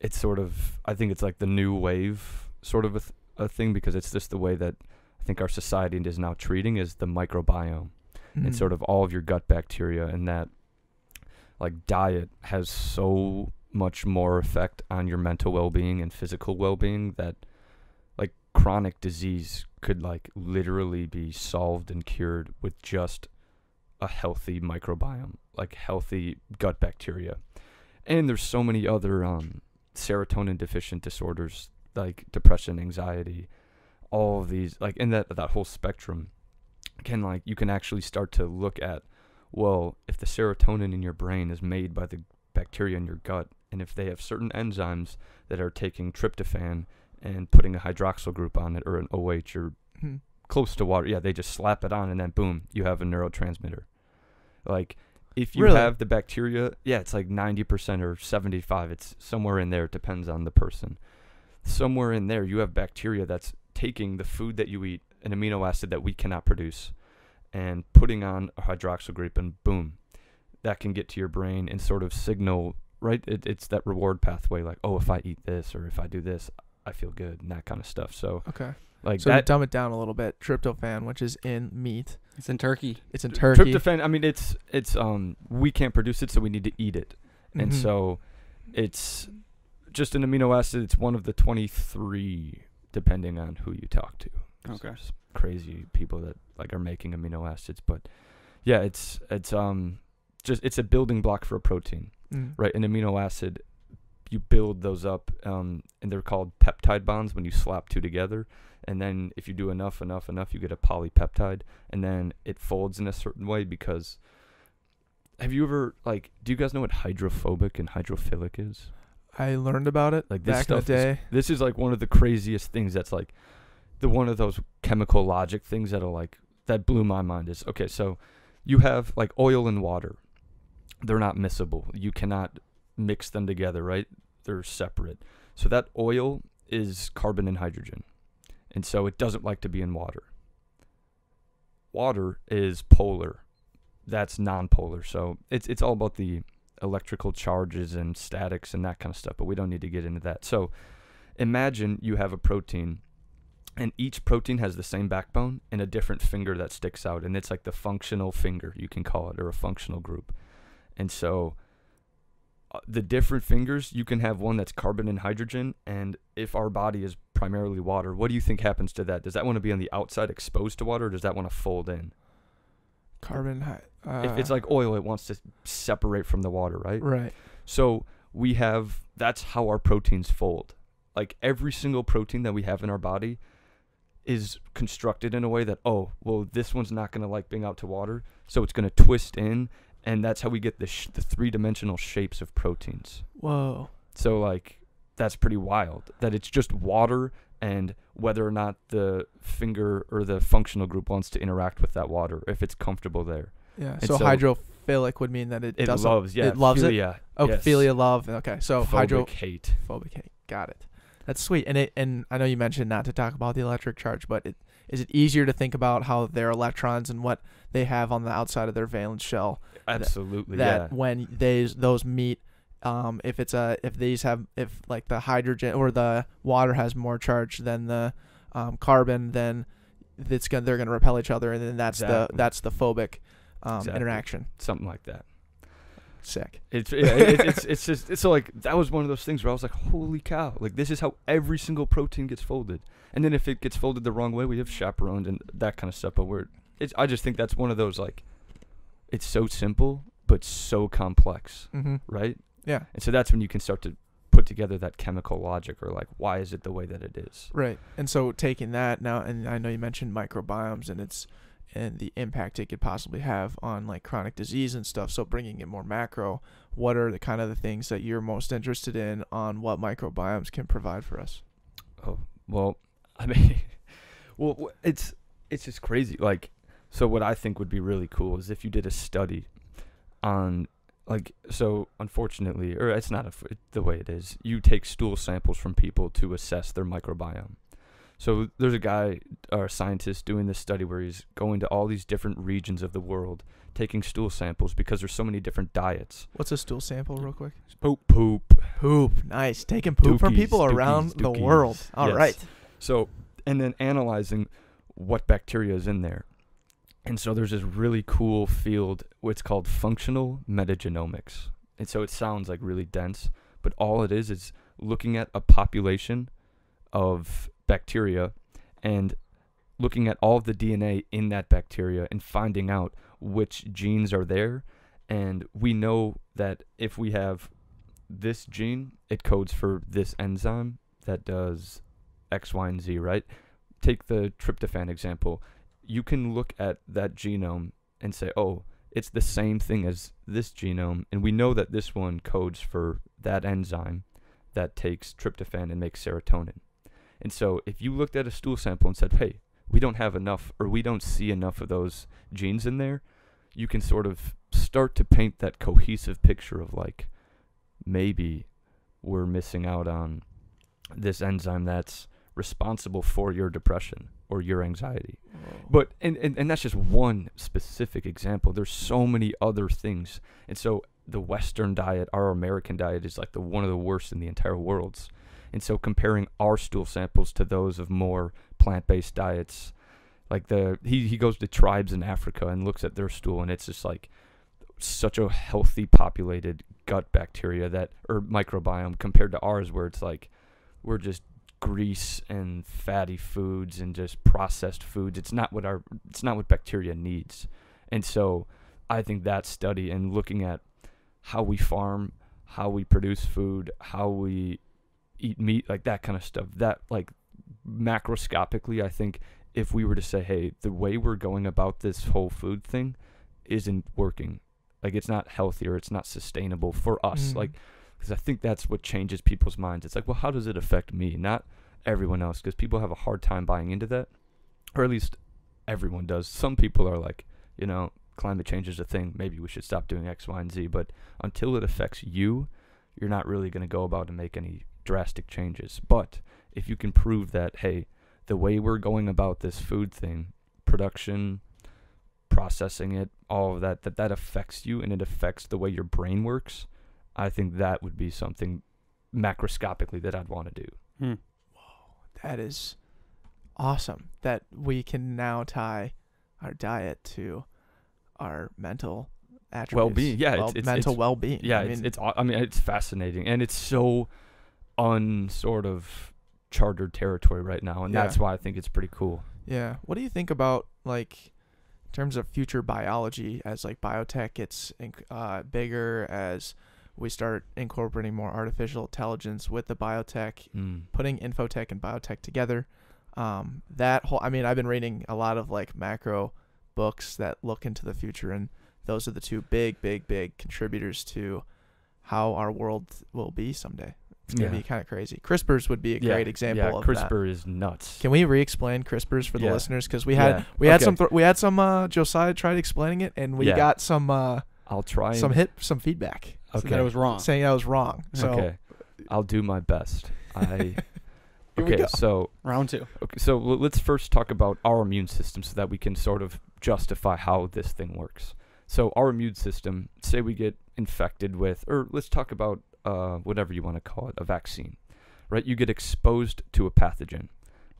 it's sort of, I think it's like the new wave sort of a thing, because it's just the way that I think our society is now treating is the microbiome. It's sort of all of your gut bacteria, and that like diet has so much more effect on your mental well-being and physical well-being that like chronic disease could like literally be solved and cured with just a healthy microbiome, like healthy gut bacteria. And there's so many other serotonin deficient disorders like depression, anxiety, all of these, like in that whole spectrum can like, you can actually start to look at, well, if the serotonin in your brain is made by the bacteria in your gut, and if they have certain enzymes that are taking tryptophan and putting a hydroxyl group on it or an OH or close to water, they just slap it on and then boom, you have a neurotransmitter. Like if you have the bacteria, it's like 90% or 75%, it's somewhere in there, it depends on the person. Somewhere in there you have bacteria that's taking the food that you eat, an amino acid that we cannot produce, and putting on a hydroxyl group, and boom, that can get to your brain and sort of signal, right? It's that reward pathway, like, oh, if I eat this or if I do this, I feel good, and that kind of stuff. So, to dumb it down a little bit, tryptophan, which is in meat. It's in turkey. It's in turkey. Tryptophan, I mean, it's we can't produce it, so we need to eat it. And so it's just an amino acid. It's one of the 23, depending on who you talk to. Okay. There's crazy people that like are making amino acids, but yeah, it's a building block for a protein, right? An amino acid, you build those up, and they're called peptide bonds when you slap two together. And then if you do enough, you get a polypeptide, and then it folds in a certain way. Because have you ever like, do you guys know what hydrophobic and hydrophilic is? I learned about it like back in the day. This is like one of the craziest things that's like, one of those chemical logic things that blew my mind is, okay, so you have like oil and water. They're not miscible. You cannot mix them together, right? They're separate. So that oil is carbon and hydrogen. And so it doesn't like to be in water. Water is polar. That's nonpolar. So it's all about the electrical charges and statics and that kind of stuff, but we don't need to get into that. So imagine you have a protein, and each protein has the same backbone and a different finger that sticks out, and it's like the functional finger, you can call it, or a functional group. And so the different fingers, you can have one that's carbon and hydrogen, and if our body is primarily water, what do you think happens to that? Does that want to be on the outside exposed to water, or does that want to fold in? Carbon, if it's like oil, it wants to separate from the water, right? Right. So we have, that's how our proteins fold. Like every single protein that we have in our body is constructed in a way that, oh, well, this one's not going to like being out to water, so it's going to twist in, and that's how we get the three-dimensional shapes of proteins. Whoa. So, like, that's pretty wild, that it's just water and whether or not the finger or the functional group wants to interact with that water, if it's comfortable there. Yeah, and so hydrophilic would mean that it doesn't. It loves, yeah. It loves philia, it? Oh, yes. Philia, love. Okay, so hydro... hate. Phobic hate. Got it. That's sweet. And I know you mentioned not to talk about the electric charge, but is it easier to think about how their electrons and what they have on the outside of their valence shell? Absolutely. That when those meet, if like the hydrogen or the water has more charge than the carbon, then they're gonna repel each other, and then that's the phobic interaction. Something like that. Sick. It's just, it's like, that was one of those things where I was like, holy cow, like this is how every single protein gets folded. And then if it gets folded the wrong way, we have chaperones and that kind of stuff. But I just think that's one of those, like, it's so simple but so complex, right? Yeah. And so that's when you can start to put together that chemical logic, or like, why is it the way that it is? Right. And so taking that now, and I know you mentioned microbiomes and the impact it could possibly have on like chronic disease and stuff. So bringing it more macro, what are the kind of the things that you're most interested in on what microbiomes can provide for us? Oh, well, I mean, well, it's just crazy. Like, so what I think would be really cool is if you did a study on, like, so unfortunately, or it's not the way it is, you take stool samples from people to assess their microbiome. So there's a guy, or a scientist, doing this study where he's going to all these different regions of the world, taking stool samples because there's so many different diets. What's a stool sample, real quick? Poop. Nice. Taking poop from people around the world. All right. So, and then analyzing what bacteria is in there. And so there's this really cool field, what's called functional metagenomics. And so it sounds like really dense, but all it is looking at a population of bacteria and looking at all of the DNA in that bacteria and finding out which genes are there. And we know that if we have this gene, it codes for this enzyme that does X, Y, and Z, right? Take the tryptophan example. You can look at that genome and say, oh, it's the same thing as this genome, and we know that this one codes for that enzyme that takes tryptophan and makes serotonin. And so if you looked at a stool sample and said, hey, we don't have enough, or we don't see enough of those genes in there, you can sort of start to paint that cohesive picture of, like, maybe we're missing out on this enzyme that's responsible for your depression or your anxiety. Whoa. But and that's just one specific example. There's so many other things. And so the Western diet, our American diet, is like one of the worst in the entire world. And so comparing our stool samples to those of more plant-based diets, like he goes to tribes in Africa and looks at their stool, and it's just like such a healthy populated gut bacteria or microbiome compared to ours, where it's like we're just grease and fatty foods and just processed foods. It's not what bacteria needs. And so I think that study and looking at how we farm, how we produce food, how we eat meat, like that kind of stuff, that, like, macroscopically, I think if we were to say, hey, the way we're going about this whole food thing isn't working, like, it's not healthy or it's not sustainable for us, like, because I think that's what changes people's minds. It's like, well, how does it affect me, not everyone else? Because people have a hard time buying into that, or at least everyone does. Some people are like, you know, climate change is a thing, maybe we should stop doing X, Y, and Z. But until it affects you, you're not really going to go about and make any drastic changes. But if you can prove that, hey, the way we're going about this food thing, production, processing it, all of that, that affects you and it affects the way your brain works, I think that would be something macroscopically that I'd want to do. Hmm. Whoa, that is awesome that we can now tie our diet to our mental attributes. Well-being, yeah. Mental well-being. Yeah, I mean, it's fascinating. And it's so unsort of chartered territory right now. And that's why I think it's pretty cool. Yeah. What do you think about, like, in terms of future biology, as, like, biotech gets bigger, as we start incorporating more artificial intelligence with the biotech, putting infotech and biotech together? That whole, I mean, I've been reading a lot of, like, macro books that look into the future, and those are the two big contributors to how our world will be someday. It's going to be kind of crazy. CRISPRs would be a great example of CRISPR that. CRISPR is nuts. Can we re-explain CRISPRs for the listeners? Because we had some Josiah tried explaining it, and we got some some feedback. Okay. Saying I was wrong. So okay. I'll do my best. Okay, so round two. Okay, so let's first talk about our immune system so that we can sort of justify how this thing works. So our immune system, say we get infected with, or let's talk about whatever you want to call it, a vaccine, right? You get exposed to a pathogen.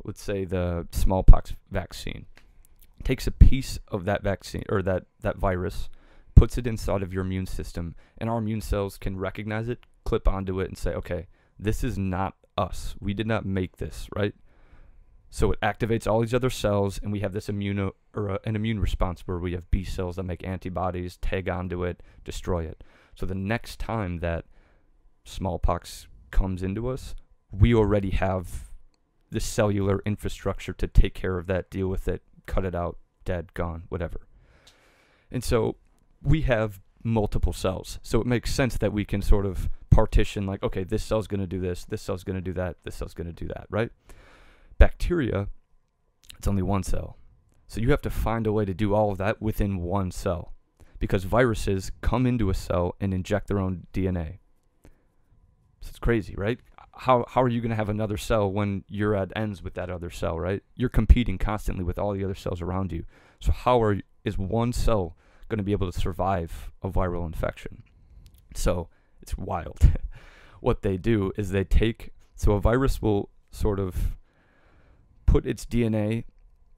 Let's say the smallpox vaccine. Takes a piece of that vaccine or that virus, puts it inside of your immune system, and our immune cells can recognize it, clip onto it, and say, okay, this is not us. We did not make this, right? So it activates all these other cells, and we have this an immune response where we have B cells that make antibodies, tag onto it, destroy it. So the next time that smallpox comes into us, we already have the cellular infrastructure to take care of that, deal with it, cut it out, dead, gone, whatever. And so we have multiple cells. So it makes sense that we can sort of partition, like, okay, this cell's going to do this, this cell's going to do that, this cell's going to do that, right? Bacteria, it's only one cell. So you have to find a way to do all of that within one cell, because viruses come into a cell and inject their own DNA. So it's crazy, right? How are you going to have another cell when you're at ends with that other cell, right? You're competing constantly with all the other cells around you. So is one cell going to be able to survive a viral infection? So it's wild. What they do is they take, so a virus will sort of put its DNA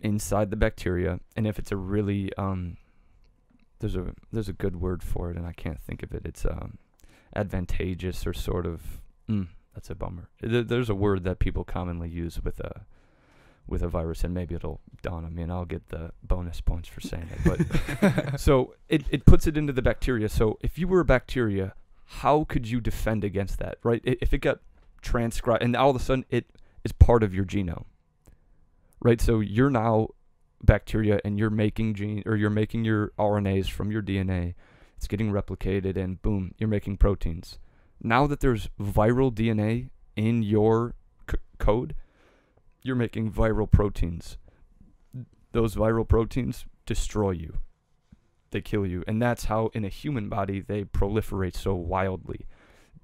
inside the bacteria, and if it's a really there's a good word for it, and I can't think of it. It's advantageous or sort of that's a bummer. There's a word that people commonly use with a virus, and maybe it'll dawn on me, and I'll get the bonus points for saying it. But so it puts it into the bacteria. So if you were a bacteria, how could you defend against that, right? If it got transcribed, and all of a sudden it is part of your genome. Right, so you're now bacteria, and you're making your RNAs from your DNA. It's getting replicated, and boom, you're making proteins. Now that there's viral DNA in your code, you're making viral proteins. Those viral proteins destroy you. They kill you, and that's how in a human body they proliferate so wildly.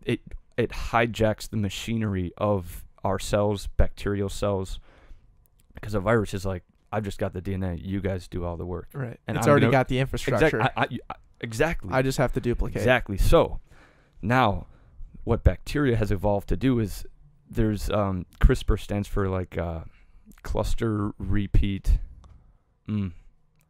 It hijacks the machinery of our cells, bacterial cells. Because a virus is like, I've just got the DNA. You guys do all the work. Right. And it's already got the infrastructure. Exactly. I just have to duplicate. Exactly. So now what bacteria has evolved to do is there's CRISPR stands for like cluster repeat. I'm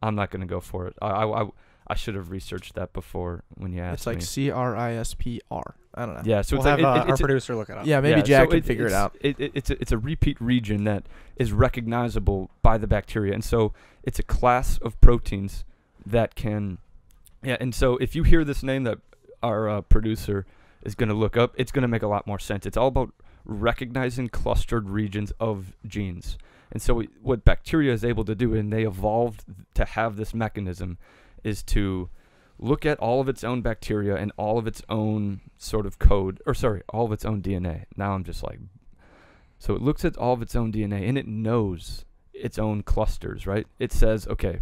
not going to go for it. I should have researched that before when you asked. It's like me. CRISPR. I don't know. Yeah, so our producer look it up. Yeah, maybe Jack can figure it out. It's a repeat region that is recognizable by the bacteria, and so it's a class of proteins that can. Yeah, and so if you hear this name that our producer is going to look up, it's going to make a lot more sense. It's all about recognizing clustered regions of genes, and so what bacteria is able to do, and they evolved to have this mechanism, is to look at all of its own bacteria and all of its own sort of code, or sorry, all of its own DNA. Now I'm just like, so it looks at all of its own DNA and it knows its own clusters, right? It says, okay,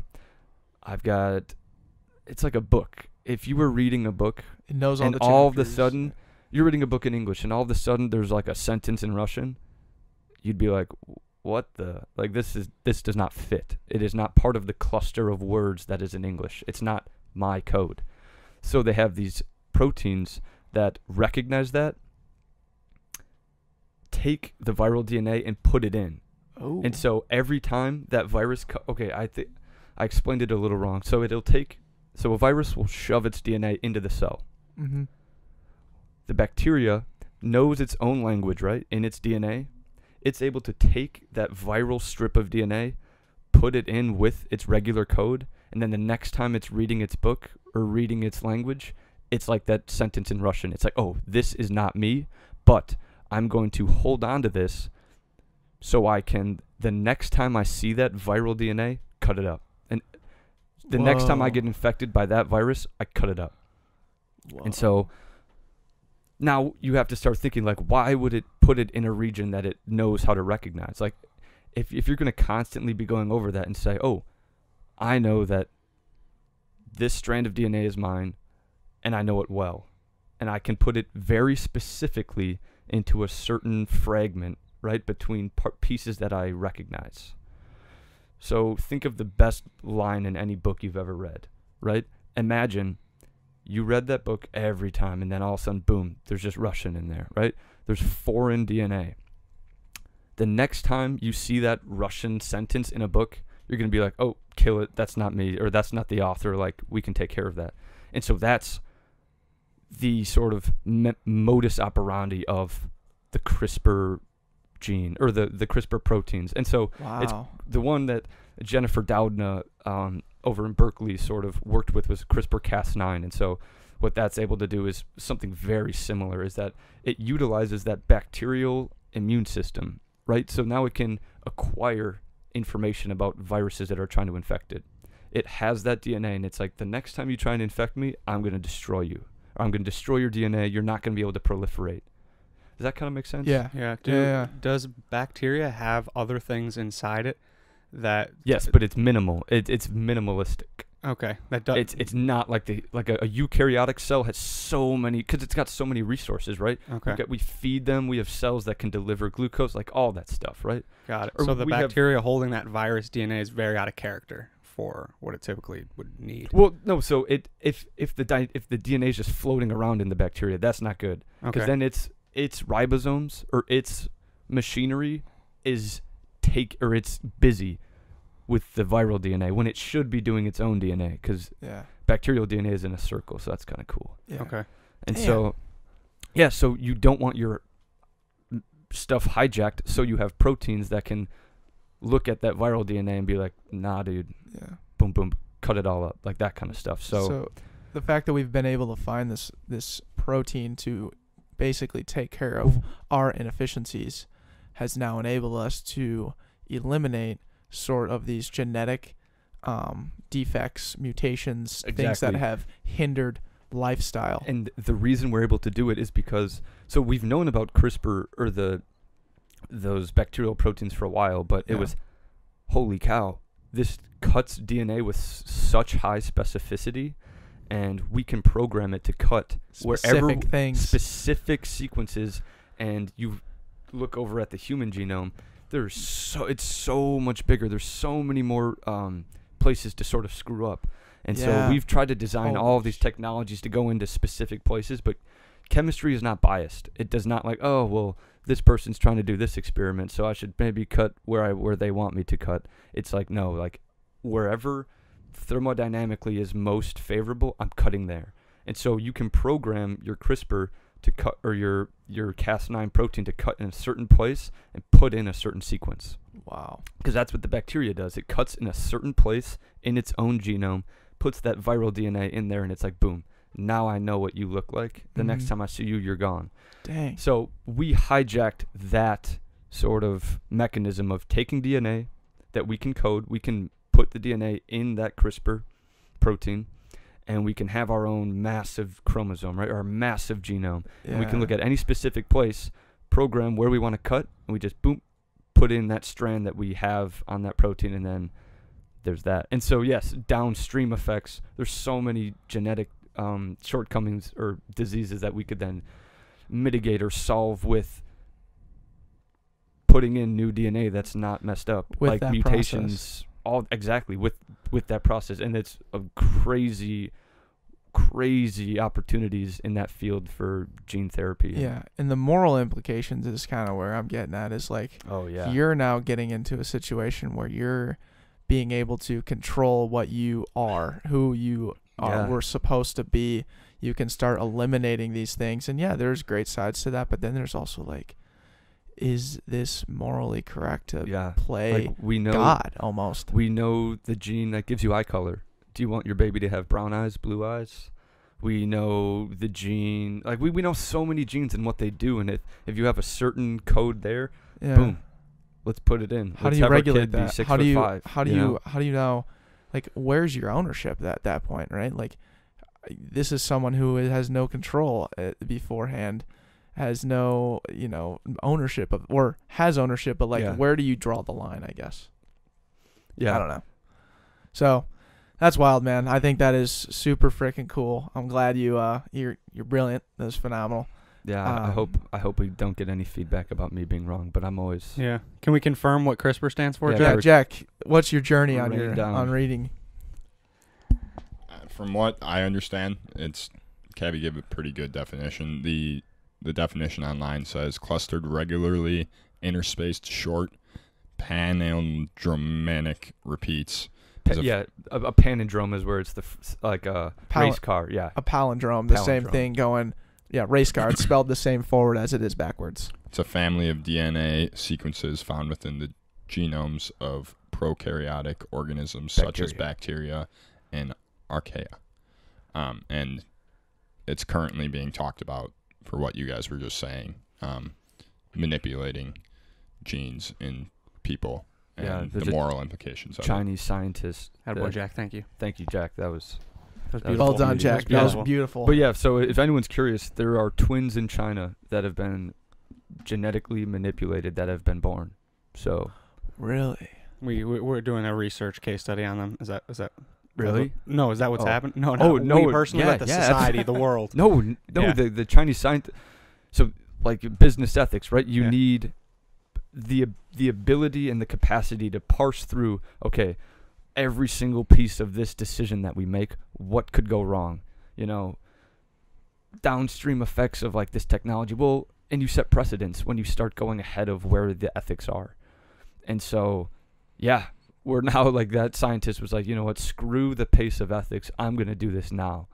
I've got it's like a book. If you were reading a book, it knows all and the all of a sudden you're reading a book in English, and all of a sudden there's like a sentence in Russian, you'd be like, what the, like, this does not fit. It is not part of the cluster of words that is in English. It's not my code. So they have these proteins that recognize that, take the viral DNA and put it in. Oh. And so every time that virus, okay, I explained it a little wrong. So it'll take, so a virus will shove its DNA into the cell. Mm-hmm. The bacteria knows its own language, right? In its DNA, it's able to take that viral strip of DNA, put it in with its regular code, and then the next time it's reading its book or reading its language, it's like that sentence in Russian. It's like, oh, this is not me, but I'm going to hold on to this so I can, the next time I see that viral DNA, cut it up. And the Whoa. Next time I get infected by that virus, I cut it up. Whoa. And so now you have to start thinking, like, why would it put it in a region that it knows how to recognize? Like, if you're going to constantly be going over that and say, oh, I know that this strand of DNA is mine, and I know it well, and I can put it very specifically into a certain fragment, right, between pieces that I recognize. So think of the best line in any book you've ever read, right? Imagine you read that book every time, and then all of a sudden, boom, there's just Russian in there, right? There's foreign DNA. The next time you see that Russian sentence in a book, you're going to be like, oh, kill it. That's not me, or that's not the author. Like, we can take care of that. And so that's the sort of modus operandi of the CRISPR gene, or the CRISPR proteins. And so wow. it's the one that Jennifer Doudna over in Berkeley sort of worked with was CRISPR-Cas9. And so what that's able to do is something very similar, is that it utilizes that bacterial immune system, right? So now it can acquire information about viruses that are trying to infect it. It has that DNA, and it's like, the next time you try and infect me, I'm going to destroy you. Or I'm going to destroy your DNA. You're not going to be able to proliferate. Does that kind of make sense? Yeah. Yeah. Does bacteria have other things inside it that... Yes, but it's minimal. It's minimalistic. Okay. That does. It's not like the a eukaryotic cell has so many... Because it's got so many resources, right? Okay. We feed them. We have cells that can deliver glucose, like all that stuff, right? Got it. Or so the bacteria holding that virus DNA is very out of character for what it typically would need. Well, no, so if the DNA is just floating around in the bacteria, that's not good, because okay. then its ribosomes or its machinery is it's busy with the viral DNA when it should be doing its own DNA, because yeah. bacterial DNA is in a circle, so that's kind of cool. Yeah. Okay, and Damn. So yeah, so you don't want your stuff hijacked, so you have proteins that can look at that viral DNA and be like, nah, dude, yeah, boom, boom, cut it all up, like that kind of stuff. So the fact that we've been able to find this protein to basically take care of our inefficiencies has now enabled us to eliminate sort of these genetic defects, mutations, exactly. things that have hindered lifestyle. And the reason we're able to do it is because, so we've known about CRISPR, or those bacterial proteins, for a while, but it yeah. was, holy cow, this cuts DNA with such high specificity, and we can program it to cut specific sequences. And you look over at the human genome, it's so much bigger. There's so many more places to sort of screw up, and yeah. so we've tried to design all of these technologies to go into specific places, but chemistry is not biased. It does not, like, oh, well, this person's trying to do this experiment, so I should maybe cut where they want me to cut. It's like, no, like, wherever thermodynamically is most favorable, I'm cutting there. And so you can program your CRISPR to cut, or your Cas9 protein to cut in a certain place and put in a certain sequence. Wow. Because that's what the bacteria does. It cuts in a certain place in its own genome, puts that viral DNA in there, and it's like, boom. Now I know what you look like. The next time I see you, you're gone. Dang. So we hijacked that sort of mechanism of taking DNA that we can code. We can put the DNA in that CRISPR protein, and we can have our own massive chromosome, right? Our massive genome. Yeah. And we can look at any specific place, program where we want to cut, and we just, boom, put in that strand that we have on that protein, and then there's that. And so, yes, downstream effects. There's so many genetic shortcomings or diseases that we could then mitigate or solve with putting in new DNA that's not messed up, with like that mutations. Process. All exactly with that process, and it's a crazy opportunities in that field for gene therapy. Yeah, and the moral implications is kind of where I'm getting at, is like, oh yeah, you're now getting into a situation where you're being able to control what you are, who you are, yeah, we're supposed to be. You can start eliminating these things, and yeah, there's great sides to that, but then there's also like, is this morally correct to yeah, play like we know, God almost? We know the gene that gives you eye color. Do you want your baby to have brown eyes, blue eyes? We know the gene. Like we know so many genes and what they do. And if you have a certain code there, yeah, boom, let's put it in. How do you regulate that? How do you know? Like, where's your ownership at that point, right? Like, this is someone who has no control beforehand, has no, you know, ownership of, or has ownership, but like, yeah, where do you draw the line, I guess? Yeah, I don't know. So that's wild, man. I think that is super freaking cool. I'm glad you you're brilliant. That was phenomenal. Yeah, I hope we don't get any feedback about me being wrong, but I'm always. Yeah. Can we confirm what CRISPR stands for, yeah, Jack? Yeah, Jack, what's your journey on reading? From what I understand, it's Cavy gave a pretty good definition. The definition online says clustered, regularly interspaced, short, palindromic repeats. Yeah, a palindrome is where it's the race car. Yeah, a palindrome, the same thing going. Yeah, race car. It's spelled the same forward as it is backwards. It's a family of DNA sequences found within the genomes of prokaryotic organisms such as bacteria and archaea, and it's currently being talked about, for what you guys were just saying, manipulating genes in people and yeah, the moral implications of it. Chinese scientist. Attaboy, Jack. Thank you. Thank you, Jack. That was beautiful. Well done, Jack. That was beautiful. But yeah, so if anyone's curious, there are twins in China that have been genetically manipulated that have been born. So really, we're doing a research case study on them. Is that? Really? No, is that what's happened? No, no. Oh, no, we personally, yeah, the society, the world. No, yeah, the Chinese science. So, like business ethics, right? You yeah, need the ability and the capacity to parse through, okay, every single piece of this decision that we make, what could go wrong? You know, downstream effects of like this technology. Well, and you set precedents when you start going ahead of where the ethics are. And so, yeah, we're now like, that scientist was like, you know what, screw the pace of ethics. I'm going to do this now.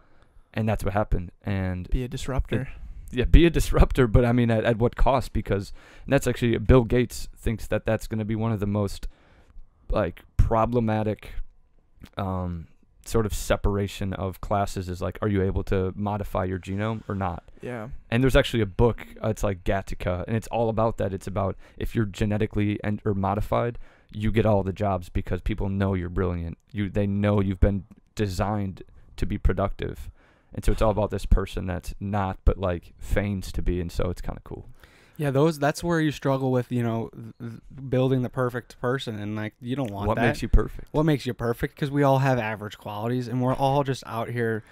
And that's what happened. And be a disruptor. Yeah, be a disruptor. But I mean, at what cost? Because, and that's actually, Bill Gates thinks that that's going to be one of the most like problematic sort of separation of classes, is like, are you able to modify your genome or not? Yeah. And there's actually a book, it's like Gattaca, and it's all about that. It's about if you're genetically or modified, you get all the jobs because people know you're brilliant. They know you've been designed to be productive. And so it's all about this person that's not, but like feigns to be. And so it's kind of cool. Yeah, that's where you struggle with, you know, building the perfect person, and like, you don't want that. What makes you perfect? What makes you perfect? Because we all have average qualities, and we're all just out here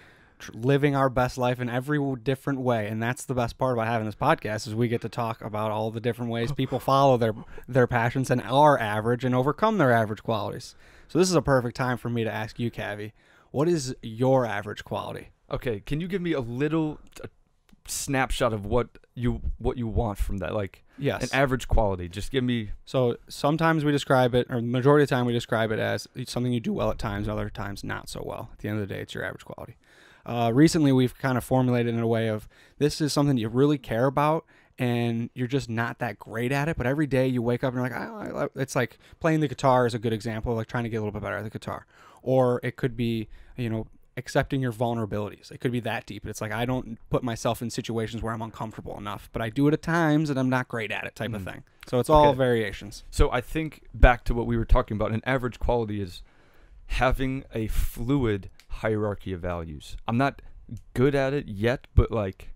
living our best life in every different way, and that's the best part about having this podcast, is we get to talk about all the different ways people follow their passions and are average and overcome their average qualities. So this is a perfect time for me to ask you, Cavy, what is your average quality? Okay, can you give me a little snapshot of what you want from that? Like, yes, an average quality. Just give me. So sometimes we describe it, or majority of the time we describe it as something you do well at times, other times not so well. At the end of the day, it's your average quality. Recently, we've kind of formulated in a way of, this is something you really care about, and you're just not that great at it. But every day you wake up and you're like, oh, it's like playing the guitar is a good example, like trying to get a little bit better at the guitar. Or it could be, you know, accepting your vulnerabilities. It could be that deep. It's like, I don't put myself in situations where I'm uncomfortable enough, but I do it at times and I'm not great at it, type of thing. So it's all variations. So I think back to what we were talking about, an average quality is having a fluid hierarchy of values. I'm not good at it yet, but like,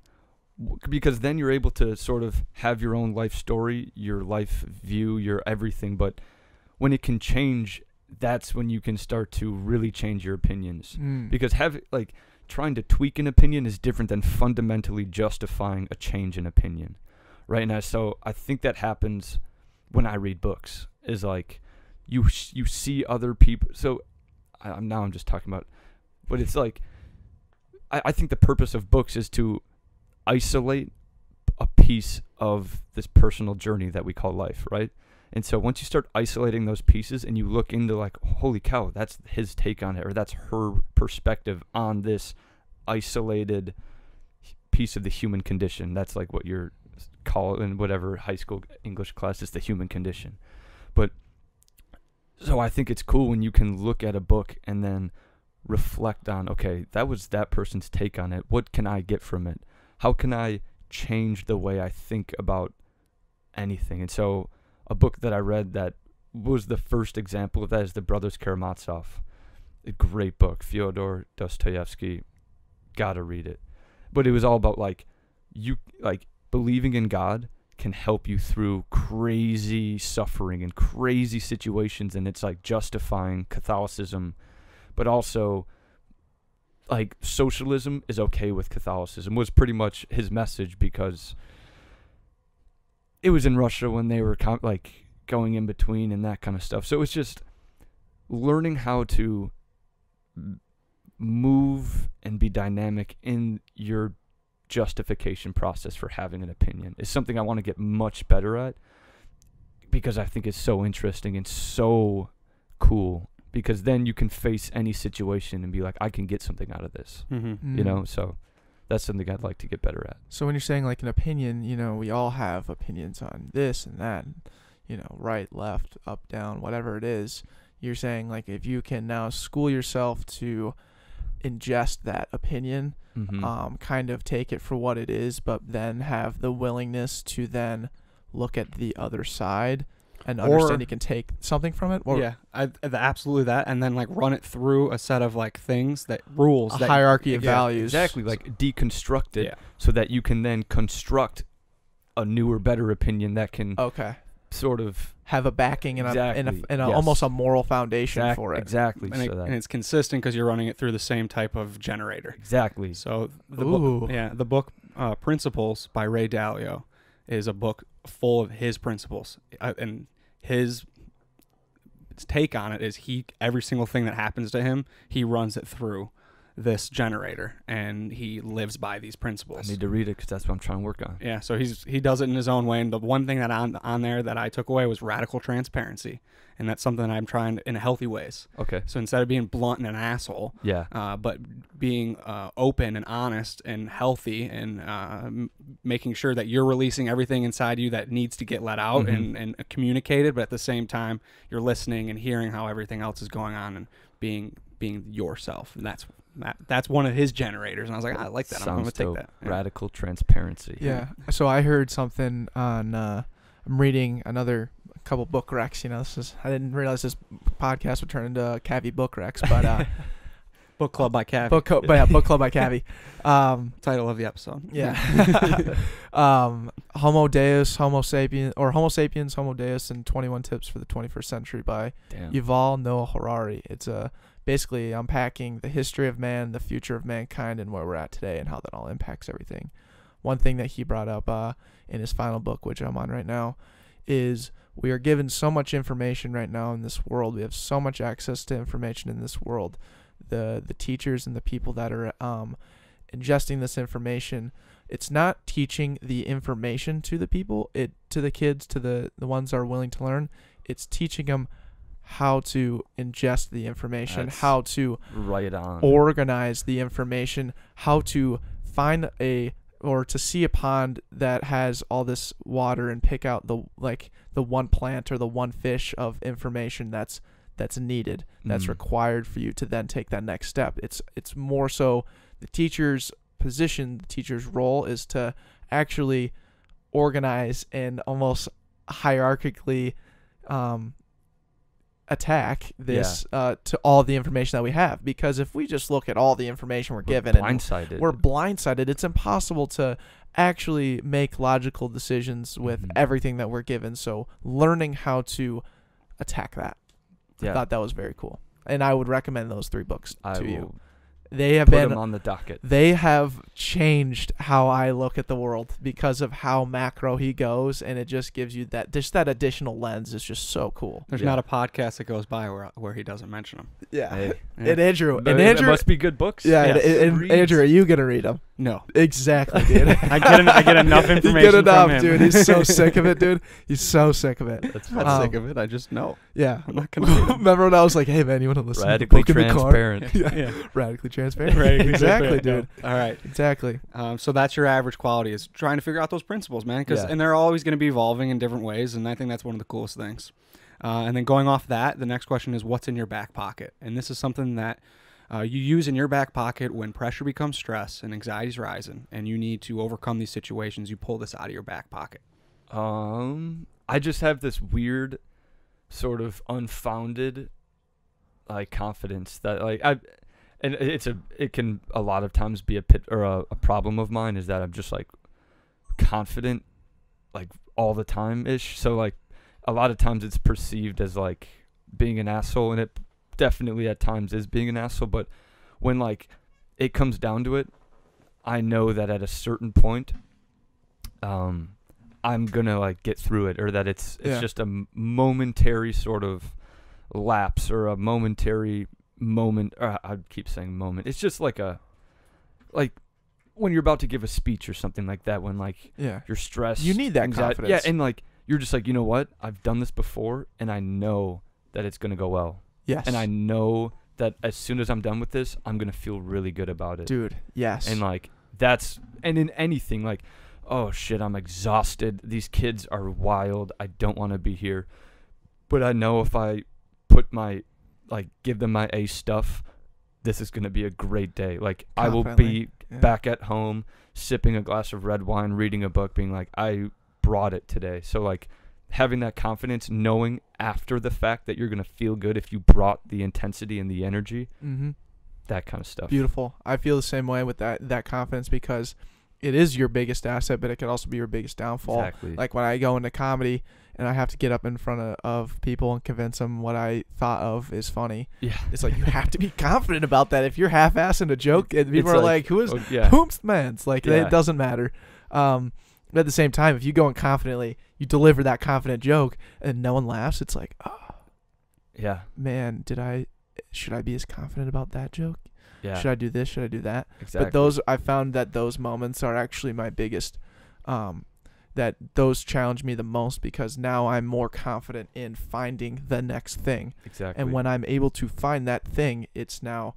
because then you're able to sort of have your own life story, your life view, your everything. But when it can change that's when you can start to really change your opinions. Because trying to tweak an opinion is different than fundamentally justifying a change in opinion, right? And so I think that happens when I read books, is like you see other people. So I'm just talking about, but it's like I think the purpose of books is to isolate a piece of this personal journey that we call life, right? And so once you start isolating those pieces and you look into like, holy cow, that's his take on it, or that's her perspective on this isolated piece of the human condition. That's like what you're calling in whatever high school English class is the human condition. But so I think it's cool when you can look at a book and then reflect on, okay, that was that person's take on it. What can I get from it? How can I change the way I think about anything? And so a book that I read that was the first example of that is the Brothers Karamazov. A great book. Fyodor Dostoevsky. Gotta read it. But it was all about believing in God can help you through crazy suffering and crazy situations, and it's like justifying Catholicism, but also like socialism is okay with Catholicism was pretty much his message, because it was in Russia when they were going in between and that kind of stuff. So it's just learning how to move and be dynamic in your justification process for having an opinion is something I want to get much better at, because I think it's so interesting and so cool, because then you can face any situation and be like, I can get something out of this, you know? So that's something I'd like to get better at. So when you're saying like an opinion, you know, we all have opinions on this and that, you know, right, left, up, down, whatever it is. You're saying like if you can now school yourself to ingest that opinion, kind of take it for what it is, but then have the willingness to then look at the other side and understand you can take something from it. Or, yeah, absolutely that. And then like run it through a set of like things that rules. A hierarchy of values. Exactly, like deconstruct it so that you can then construct a newer, better opinion that can sort of have a backing and almost a moral foundation for it. And it's consistent because you're running it through the same type of generator. So the book, the book Principles by Ray Dalio is a book full of his principles, and his take on it is every single thing that happens to him, he runs it through this generator, and he lives by these principles. I need to read it because that's what I'm trying to work on. Yeah, so he does it in his own way, and the one thing that on there that I took away was radical transparency, and that's something that I'm trying in healthy ways. Okay. So instead of being blunt and an asshole, but being open and honest and healthy, and making sure that you're releasing everything inside you that needs to get let out and communicated, but at the same time you're listening and hearing how everything else is going on and being yourself, and that's one of his generators. And I was like, I like that. I'm gonna take that. Radical transparency. Yeah. So I heard something on. I'm reading another couple book recs. You know, I didn't realize this podcast would turn into Cavy book recs, but book club by Cavy. Book club by Cavy. Title of the episode. Yeah. Homo Deus, Homo Sapiens, or Homo Sapiens, Homo Deus, and 21 Tips for the 21st Century by Yuval Noah Harari. It's a basically unpacking the history of man, the future of mankind, and where we're at today and how that all impacts everything. One thing that he brought up in his final book, which I'm on right now, is we are given so much information right now in this world. We have so much access to information in this world. The teachers and the people that are ingesting this information, it's not teaching the information to the people, to the kids, to the ones that are willing to learn. It's teaching them how to ingest the information, how to organize the information, how to find to see a pond that has all this water and pick out the one plant or the one fish of information that's needed, that's required for you to then take that next step. It's more so the teacher's position, the teacher's role is to actually organize and almost hierarchically attack this to all the information that we have, because if we just look at all the information we're given and we're blindsided, it's impossible to actually make logical decisions with everything that we're given. So learning how to attack that. I thought that was very cool. And I would recommend those three books to you. They have been on the docket. They have changed how I look at the world because of how macro he goes, and it just gives you that additional lens is just so cool. There's not a podcast that goes by where he doesn't mention them. Yeah, hey. And Andrew, it must be good books. Yeah, yes. and Andrew, are you gonna read them? No, exactly, dude. I get enough information. You get enough, from him. Dude. He's so sick of it, dude. He's so sick of it. That's fine. I'm not sick of it. I just know. Yeah, I'm not gonna. Remember when I was like, "Hey man, you want to listen?" Radically to transparent. Yeah. Yeah. Radically transparent. Radically exactly, transparent, dude. Yeah. All right, exactly. So that's your average quality is trying to figure out those principles, man. And they're always going to be evolving in different ways, and I think that's one of the coolest things. And then going off that, the next question is, what's in your back pocket? And this is something that. You use in your back pocket when pressure becomes stress and anxiety's rising, and you need to overcome these situations. You pull this out of your back pocket. I just have this weird, sort of unfounded, like confidence that like and it can a lot of times be a pit or a problem of mine is that I'm just like confident, like all the time ish. So like a lot of times it's perceived as like being an asshole, and it. Definitely at times is being an asshole, but when like it comes down to it, I know that at a certain point I'm gonna like get through it, or that it's just a momentary sort of lapse or a momentary moment, or I keep saying moment, it's just like a when you're about to give a speech or something like that, when like you're stressed, you need that confidence, and like you're just like, you know what, I've done this before and I know that it's gonna go well. Yes. And I know that as soon as I'm done with this, I'm going to feel really good about it. Dude, yes. And like that's and in anything like, oh shit, I'm exhausted. These kids are wild. I don't want to be here. But I know if I put my give them my A stuff, this is going to be a great day. Like confidently. I will be back at home sipping a glass of red wine, reading a book, being like, I brought it today. So like having that confidence, knowing after the fact that you're going to feel good if you brought the intensity and the energy, that kind of stuff. Beautiful. I feel the same way with that confidence, because it is your biggest asset, but it could also be your biggest downfall. Exactly. Like when I go into comedy and I have to get up in front of people and convince them what I thought of is funny. Yeah. It's like, you have to be confident about that. If you're half-assing a joke and people are like, who is whom's man's? Like, it doesn't matter. But at the same time, if you go in confidently, you deliver that confident joke and no one laughs, it's like, oh, yeah, man, should I be as confident about that joke? Yeah. Should I do this? Should I do that? Exactly. But I found that those moments are actually my biggest, that those challenge me the most, because now I'm more confident in finding the next thing. Exactly. And when I'm able to find that thing, it's now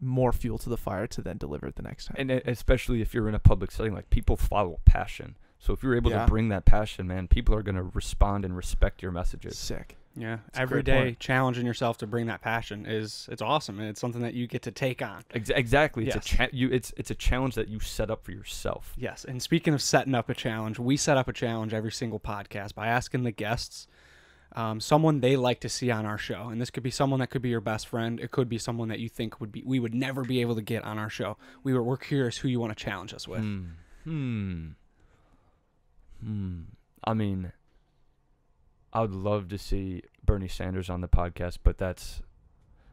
more fuel to the fire to then deliver it the next time. And especially if you're in a public setting, like people follow passion. So if you're able to bring that passion, man, people are going to respond and respect your messages. Sick. Yeah. It's every day challenging yourself to bring that passion it's awesome. And it's something that you get to take on. Exactly. Yes. It's a challenge that you set up for yourself. Yes. And speaking of setting up a challenge, we set up a challenge every single podcast by asking the guests someone they like to see on our show. And this could be someone that could be your best friend. It could be someone that you think we would never be able to get on our show. We're curious who you want to challenge us with. I mean, I would love to see Bernie Sanders on the podcast, but that's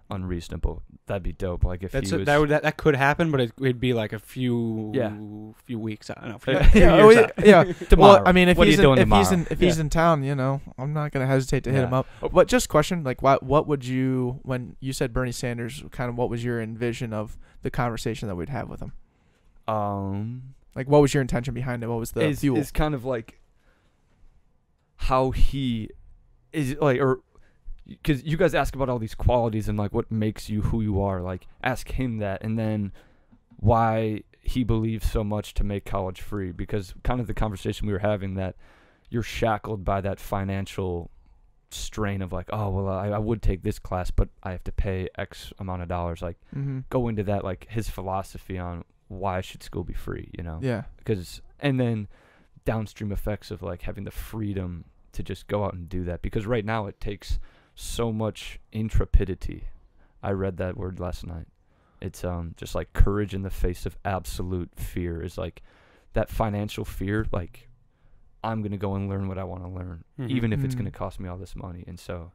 unreasonable. That'd be dope. Like if he was, that could happen, but it'd be like a few weeks. I don't know. Tomorrow. Well, I mean, if he's in town, you know, I'm not gonna hesitate to hit him up. But just question, like, what would you, when you said Bernie Sanders, kind of what was your envision of the conversation that we'd have with him? Like, what was your intention behind it? What was the fuel? It's kind of like how he is, like, or because you guys ask about all these qualities and like what makes you who you are. Like, ask him that, and then why he believes so much to make college free. Because kind of the conversation we were having, that you're shackled by that financial strain of like, oh well, I would take this class, but I have to pay X amount of dollars. Like, go into that, like his philosophy on why should school be free, you know? Yeah. Because, and then downstream effects of like having the freedom to just go out and do that. Because right now it takes so much intrepidity. I read that word last night. It's just like courage in the face of absolute fear, is like that financial fear. Like, I'm going to go and learn what I want to learn, even if it's going to cost me all this money. And so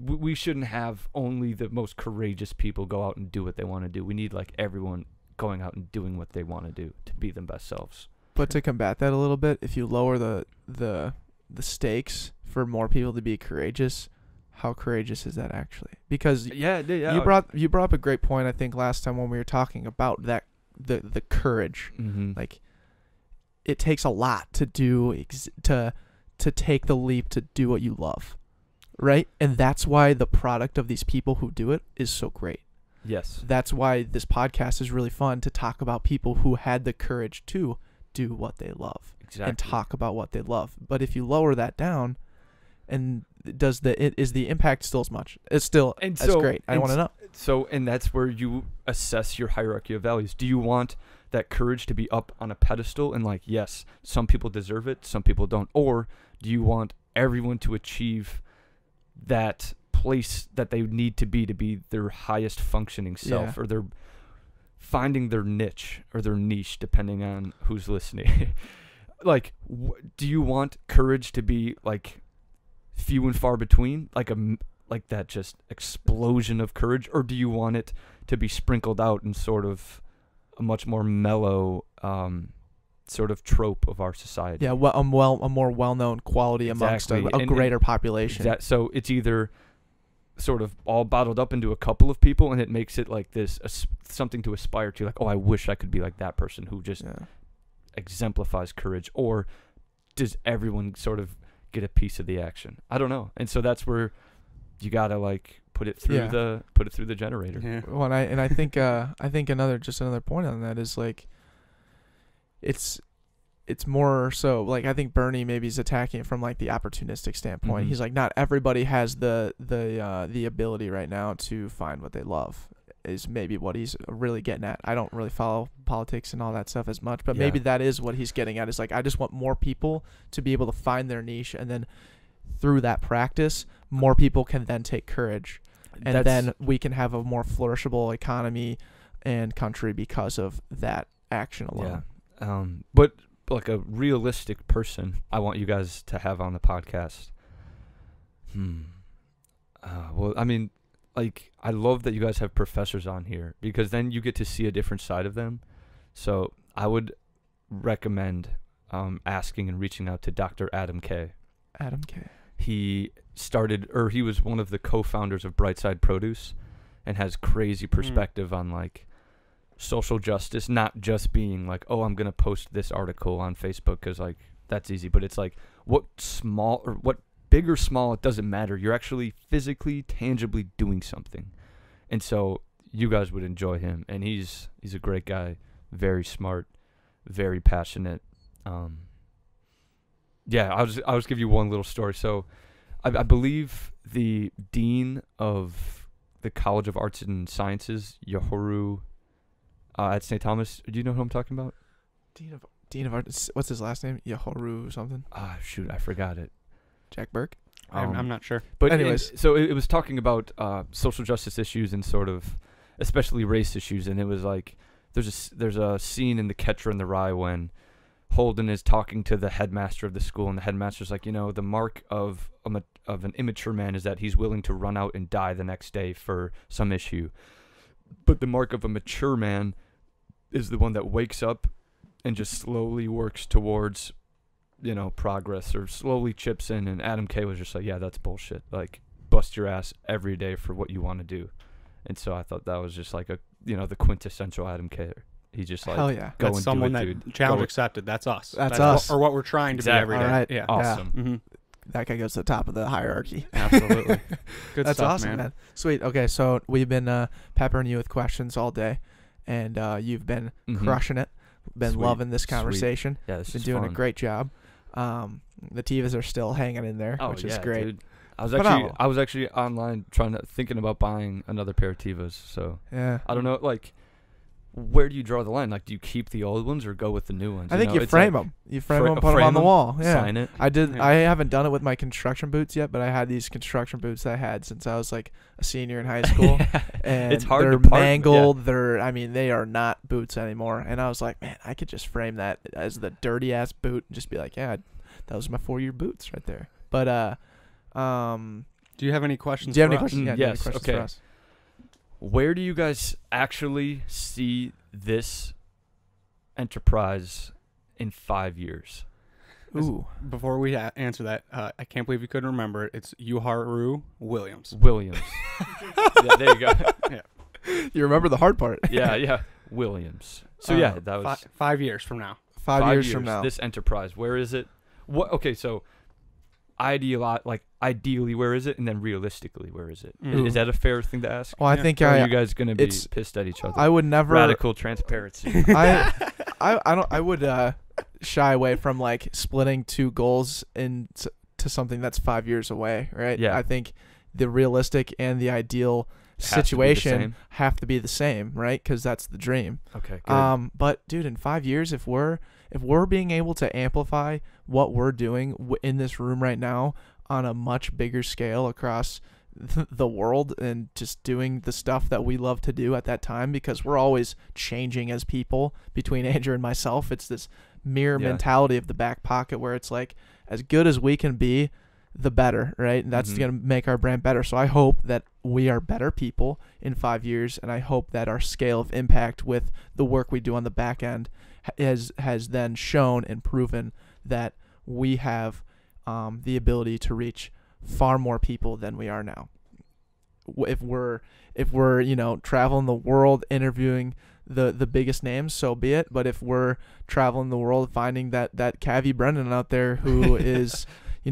we shouldn't have only the most courageous people go out and do what they want to do. We need like everyone going out and doing what they want to do to be their best selves. But to combat that a little bit, if you lower the stakes for more people to be courageous, how courageous is that actually? Because yeah, you brought up a great point, I think, last time when we were talking about that the courage. Mm-hmm. Like, it takes a lot to take the leap to do what you love, right? And that's why the product of these people who do it is so great. Yes. That's why this podcast is really fun, to talk about people who had the courage to do what they love. Exactly. And talk about what they love. But if you lower that down, and is the impact still as much? It's still as great. I want to know. So, and that's where you assess your hierarchy of values. Do you want that courage to be up on a pedestal and like, yes, some people deserve it, some people don't? Or do you want everyone to achieve that place that they need to be their highest functioning self, or their finding their niche or their niche, depending on who's listening? Like, do you want courage to be like few and far between, like that just explosion of courage? Or do you want it to be sprinkled out in sort of a much more mellow sort of trope of our society? Yeah, well, a more well-known quality amongst a greater population. So it's either sort of all bottled up into a couple of people, and it makes it like this something to aspire to, like, oh, I wish I could be like that person who just exemplifies courage. Or does everyone sort of get a piece of the action? I don't know. And so that's where you gotta like put it through the generator. Yeah. Well, and I think I think another point on that is like, it's more so like, I think Bernie maybe is attacking it from like the opportunistic standpoint. Mm-hmm. He's like, not everybody has the ability right now to find what they love, is maybe what he's really getting at. I don't really follow politics and all that stuff as much, but maybe that is what he's getting at. Is like, I just want more people to be able to find their niche, and then through that practice, more people can then take courage, and then we can have a more flourishable economy and country because of that action alone. Yeah. But like a realistic person I want you guys to have on the podcast. Well, I mean, like, I love that you guys have professors on here, because then you get to see a different side of them. So I would recommend asking and reaching out to Dr. Adam Kay. Adam Kay. He was one of the co-founders of Brightside Produce, and has crazy perspective on like social justice, not just being like, oh, I'm going to post this article on Facebook because like that's easy. But it's like, what small or what big or small, it doesn't matter. You're actually physically, tangibly doing something. And so you guys would enjoy him. And he's a great guy, very smart, very passionate. Yeah, I'll just give you one little story. So I believe the dean of the College of Arts and Sciences, Yuharu at St. Thomas, do you know who I'm talking about? Dean of Arts, what's his last name? Yuharu something? Ah, shoot, I forgot it. Jack Burke? I'm not sure. But anyways, so it was talking about social justice issues and sort of especially race issues. And it was like, there's a scene in the Catcher in the Rye when Holden is talking to the headmaster of the school, and the headmaster's like, you know, the mark of an immature man is that he's willing to run out and die the next day for some issue. But the mark of a mature man is the one that wakes up and just slowly works towards, you know, progress, or slowly chips in. And Adam Kay was just like, yeah, that's bullshit. Like, bust your ass every day for what you want to do. And so I thought that was just like the quintessential Adam Kay. He just like, go that's and someone do it, that dude. Challenge go accepted. That's us. That's us. Or what we're trying to be every day. All right. Yeah. Awesome. Yeah. Mm-hmm. That guy goes to the top of the hierarchy. Absolutely. Good that's stuff, awesome, man. Sweet. Okay, so we've been peppering you with questions all day, and you've been crushing it. Been sweet. Loving this conversation. Sweet. Yeah, this is doing fun. A great job. The Tevas are still hanging in there, which is great. Dude. I was actually online thinking about buying another pair of Tevas. So yeah, I don't know, like, where do you draw the line? Like, do you keep the old ones or go with the new ones? I think you frame them. You frame them, put them on the wall. Yeah, sign it. I did. Yeah. I haven't done it with my construction boots yet, but I had these construction boots that I had since I was like a senior in high school. And it's hard to part. They're mangled. Yeah. They are not boots anymore. And I was like, man, I could just frame that as the dirty ass boot and just be like, yeah, that was my 4-year boots right there. But Do you have any questions? Do you have any questions? Yeah, yes. Any questions for us? Where do you guys actually see this enterprise in 5 years? Ooh. Before we answer that, I can't believe you couldn't remember it. It's Yuharu Williams. Yeah, there you go. Yeah. You remember the hard part. Yeah. Williams. So yeah, that was 5 years from now. Five years from now. This enterprise. Where is it? What? Okay, so ideally, where is it? And then realistically, where is it? Mm. Is that a fair thing to ask? Well, Are you guys going to be pissed at each other? I would never. Radical transparency. I would shy away from like splitting two goals into something that's 5 years away, right? Yeah. I think the realistic and the ideal situation have to be the same, right? Because that's the dream. Okay. Good. But dude, in 5 years, if we're being able to amplify what we're doing in this room right now on a much bigger scale across the world, and just doing the stuff that we love to do at that time, because we're always changing as people. Between Andrew and myself, it's this mirror mentality of the back pocket where it's like, as good as we can be, the better, right? And that's going to make our brand better. So I hope that we are better people in 5 years, and I hope that our scale of impact with the work we do on the back end has then shown and proven that we have the ability to reach far more people than we are now. If we're traveling the world interviewing the biggest names, so be it. But if we're traveling the world finding that Cavy Brennan out there who is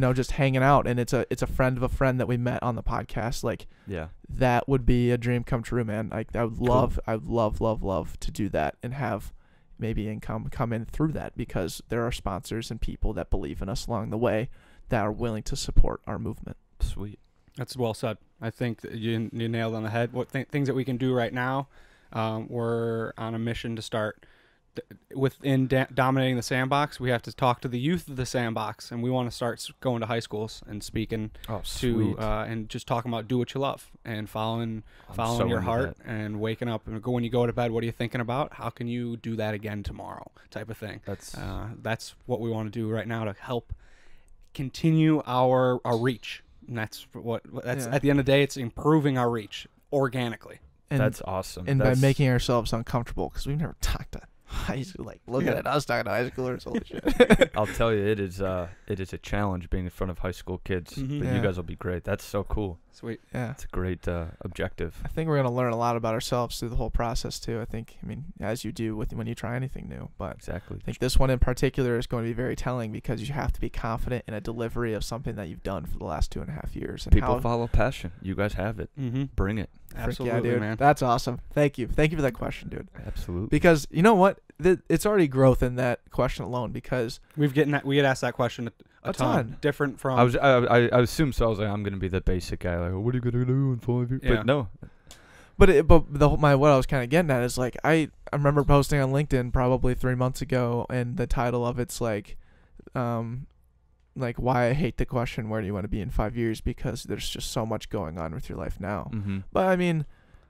just hanging out, and it's a friend of a friend that we met on the podcast, like, yeah, that would be a dream come true, man. Like, I would love, cool. I would love to do that and have maybe income come in through that, because there are sponsors and people that believe in us along the way that are willing to support our movement. Sweet. That's well said. I think that you nailed on the head. What things that we can do right now, we're on a mission to start within dominating the sandbox. We have to talk to the youth of the sandbox, and we want to start going to high schools and speaking and just talking about do what you love and following your heart, and waking up and when you go to bed, what are you thinking about? How can you do that again tomorrow? Type of thing. That's what we want to do right now to help continue our reach. And that's at the end of the day, it's improving our reach organically. And that's awesome. And by making ourselves uncomfortable, because we've never talked to high school, like looking at us talking to high schoolers, holy shit. I'll tell you, it is a challenge being in front of high school kids. But you guys will be great. That's so cool. Sweet. Yeah. It's a great objective. I think we're gonna learn a lot about ourselves through the whole process too. As you do when you try anything new. But exactly. I think this one in particular is going to be very telling, because you have to be confident in a delivery of something that you've done for the last 2.5 years. And people follow passion. You guys have it. Bring it. Absolutely, yeah, dude. Man. That's awesome. Thank you for that question, dude. Absolutely. Because you know what? It's already growth in that question alone, because we get asked that question a ton. Different from I assume so. I was like, I'm gonna be the basic guy, like, what are you gonna do in 5 years? Yeah. But no. What I was kind of getting at is, like, I remember posting on LinkedIn probably 3 months ago, and the title of it's like why I hate the question, where do you want to be in 5 years, because there's just so much going on with your life now. But I mean,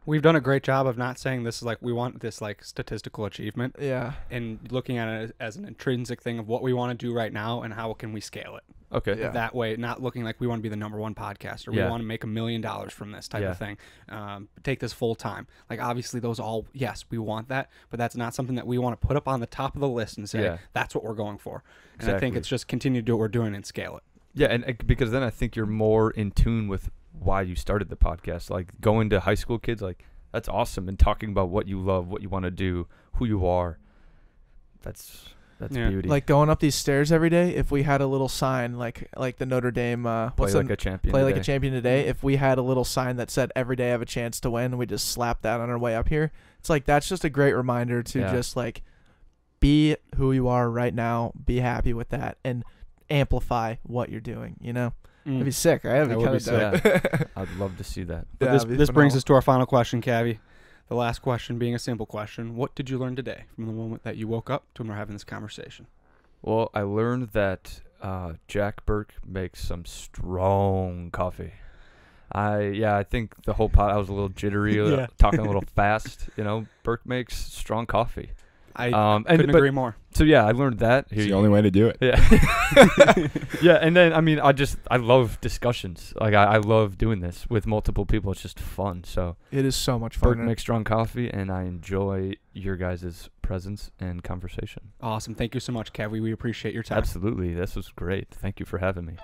we've done a great job of not saying this is like, we want this like statistical achievement. Yeah. And looking at it as an intrinsic thing of what we want to do right now and how can we scale it. Okay. Yeah. That way, not looking like we want to be the #1 podcast, or we want to make $1 million from this type of thing. Take this full time. Like, obviously those all, yes, we want that, but that's not something that we want to put up on the top of the list and say, that's what we're going for. And I think it's just continue to do what we're doing and scale it. Yeah. And because then I think you're more in tune with why you started the podcast, like going to high school kids, like, that's awesome. And talking about what you love, what you want to do, who you are. That's beauty. Like going up these stairs every day. If we had a little sign, like the Notre Dame, play like a champion today. If we had a little sign that said every day I have a chance to win, and we just slapped that on our way up here, it's like, that's just a great reminder to just like be who you are right now, be happy with that, and amplify what you're doing, That'd be sick. I have kind of dope. Yeah. I'd love to see that. But this brings us to our final question, Cavy. The last question being a simple question. What did you learn today from the moment that you woke up to when we're having this conversation? Well, I learned that Jack Burke makes some strong coffee. I think the whole pot, I was a little jittery, talking a little fast. Burke makes strong coffee. I couldn't agree more. So yeah, I learned that. It's the only way to do it. Yeah. Yeah, and then I mean, I love discussions. Like I love doing this with multiple people. It's just fun. So it is so much fun. Burke makes strong coffee, and I enjoy your guys' presence and conversation. Awesome. Thank you so much, Cavy. We appreciate your time. Absolutely. This was great. Thank you for having me.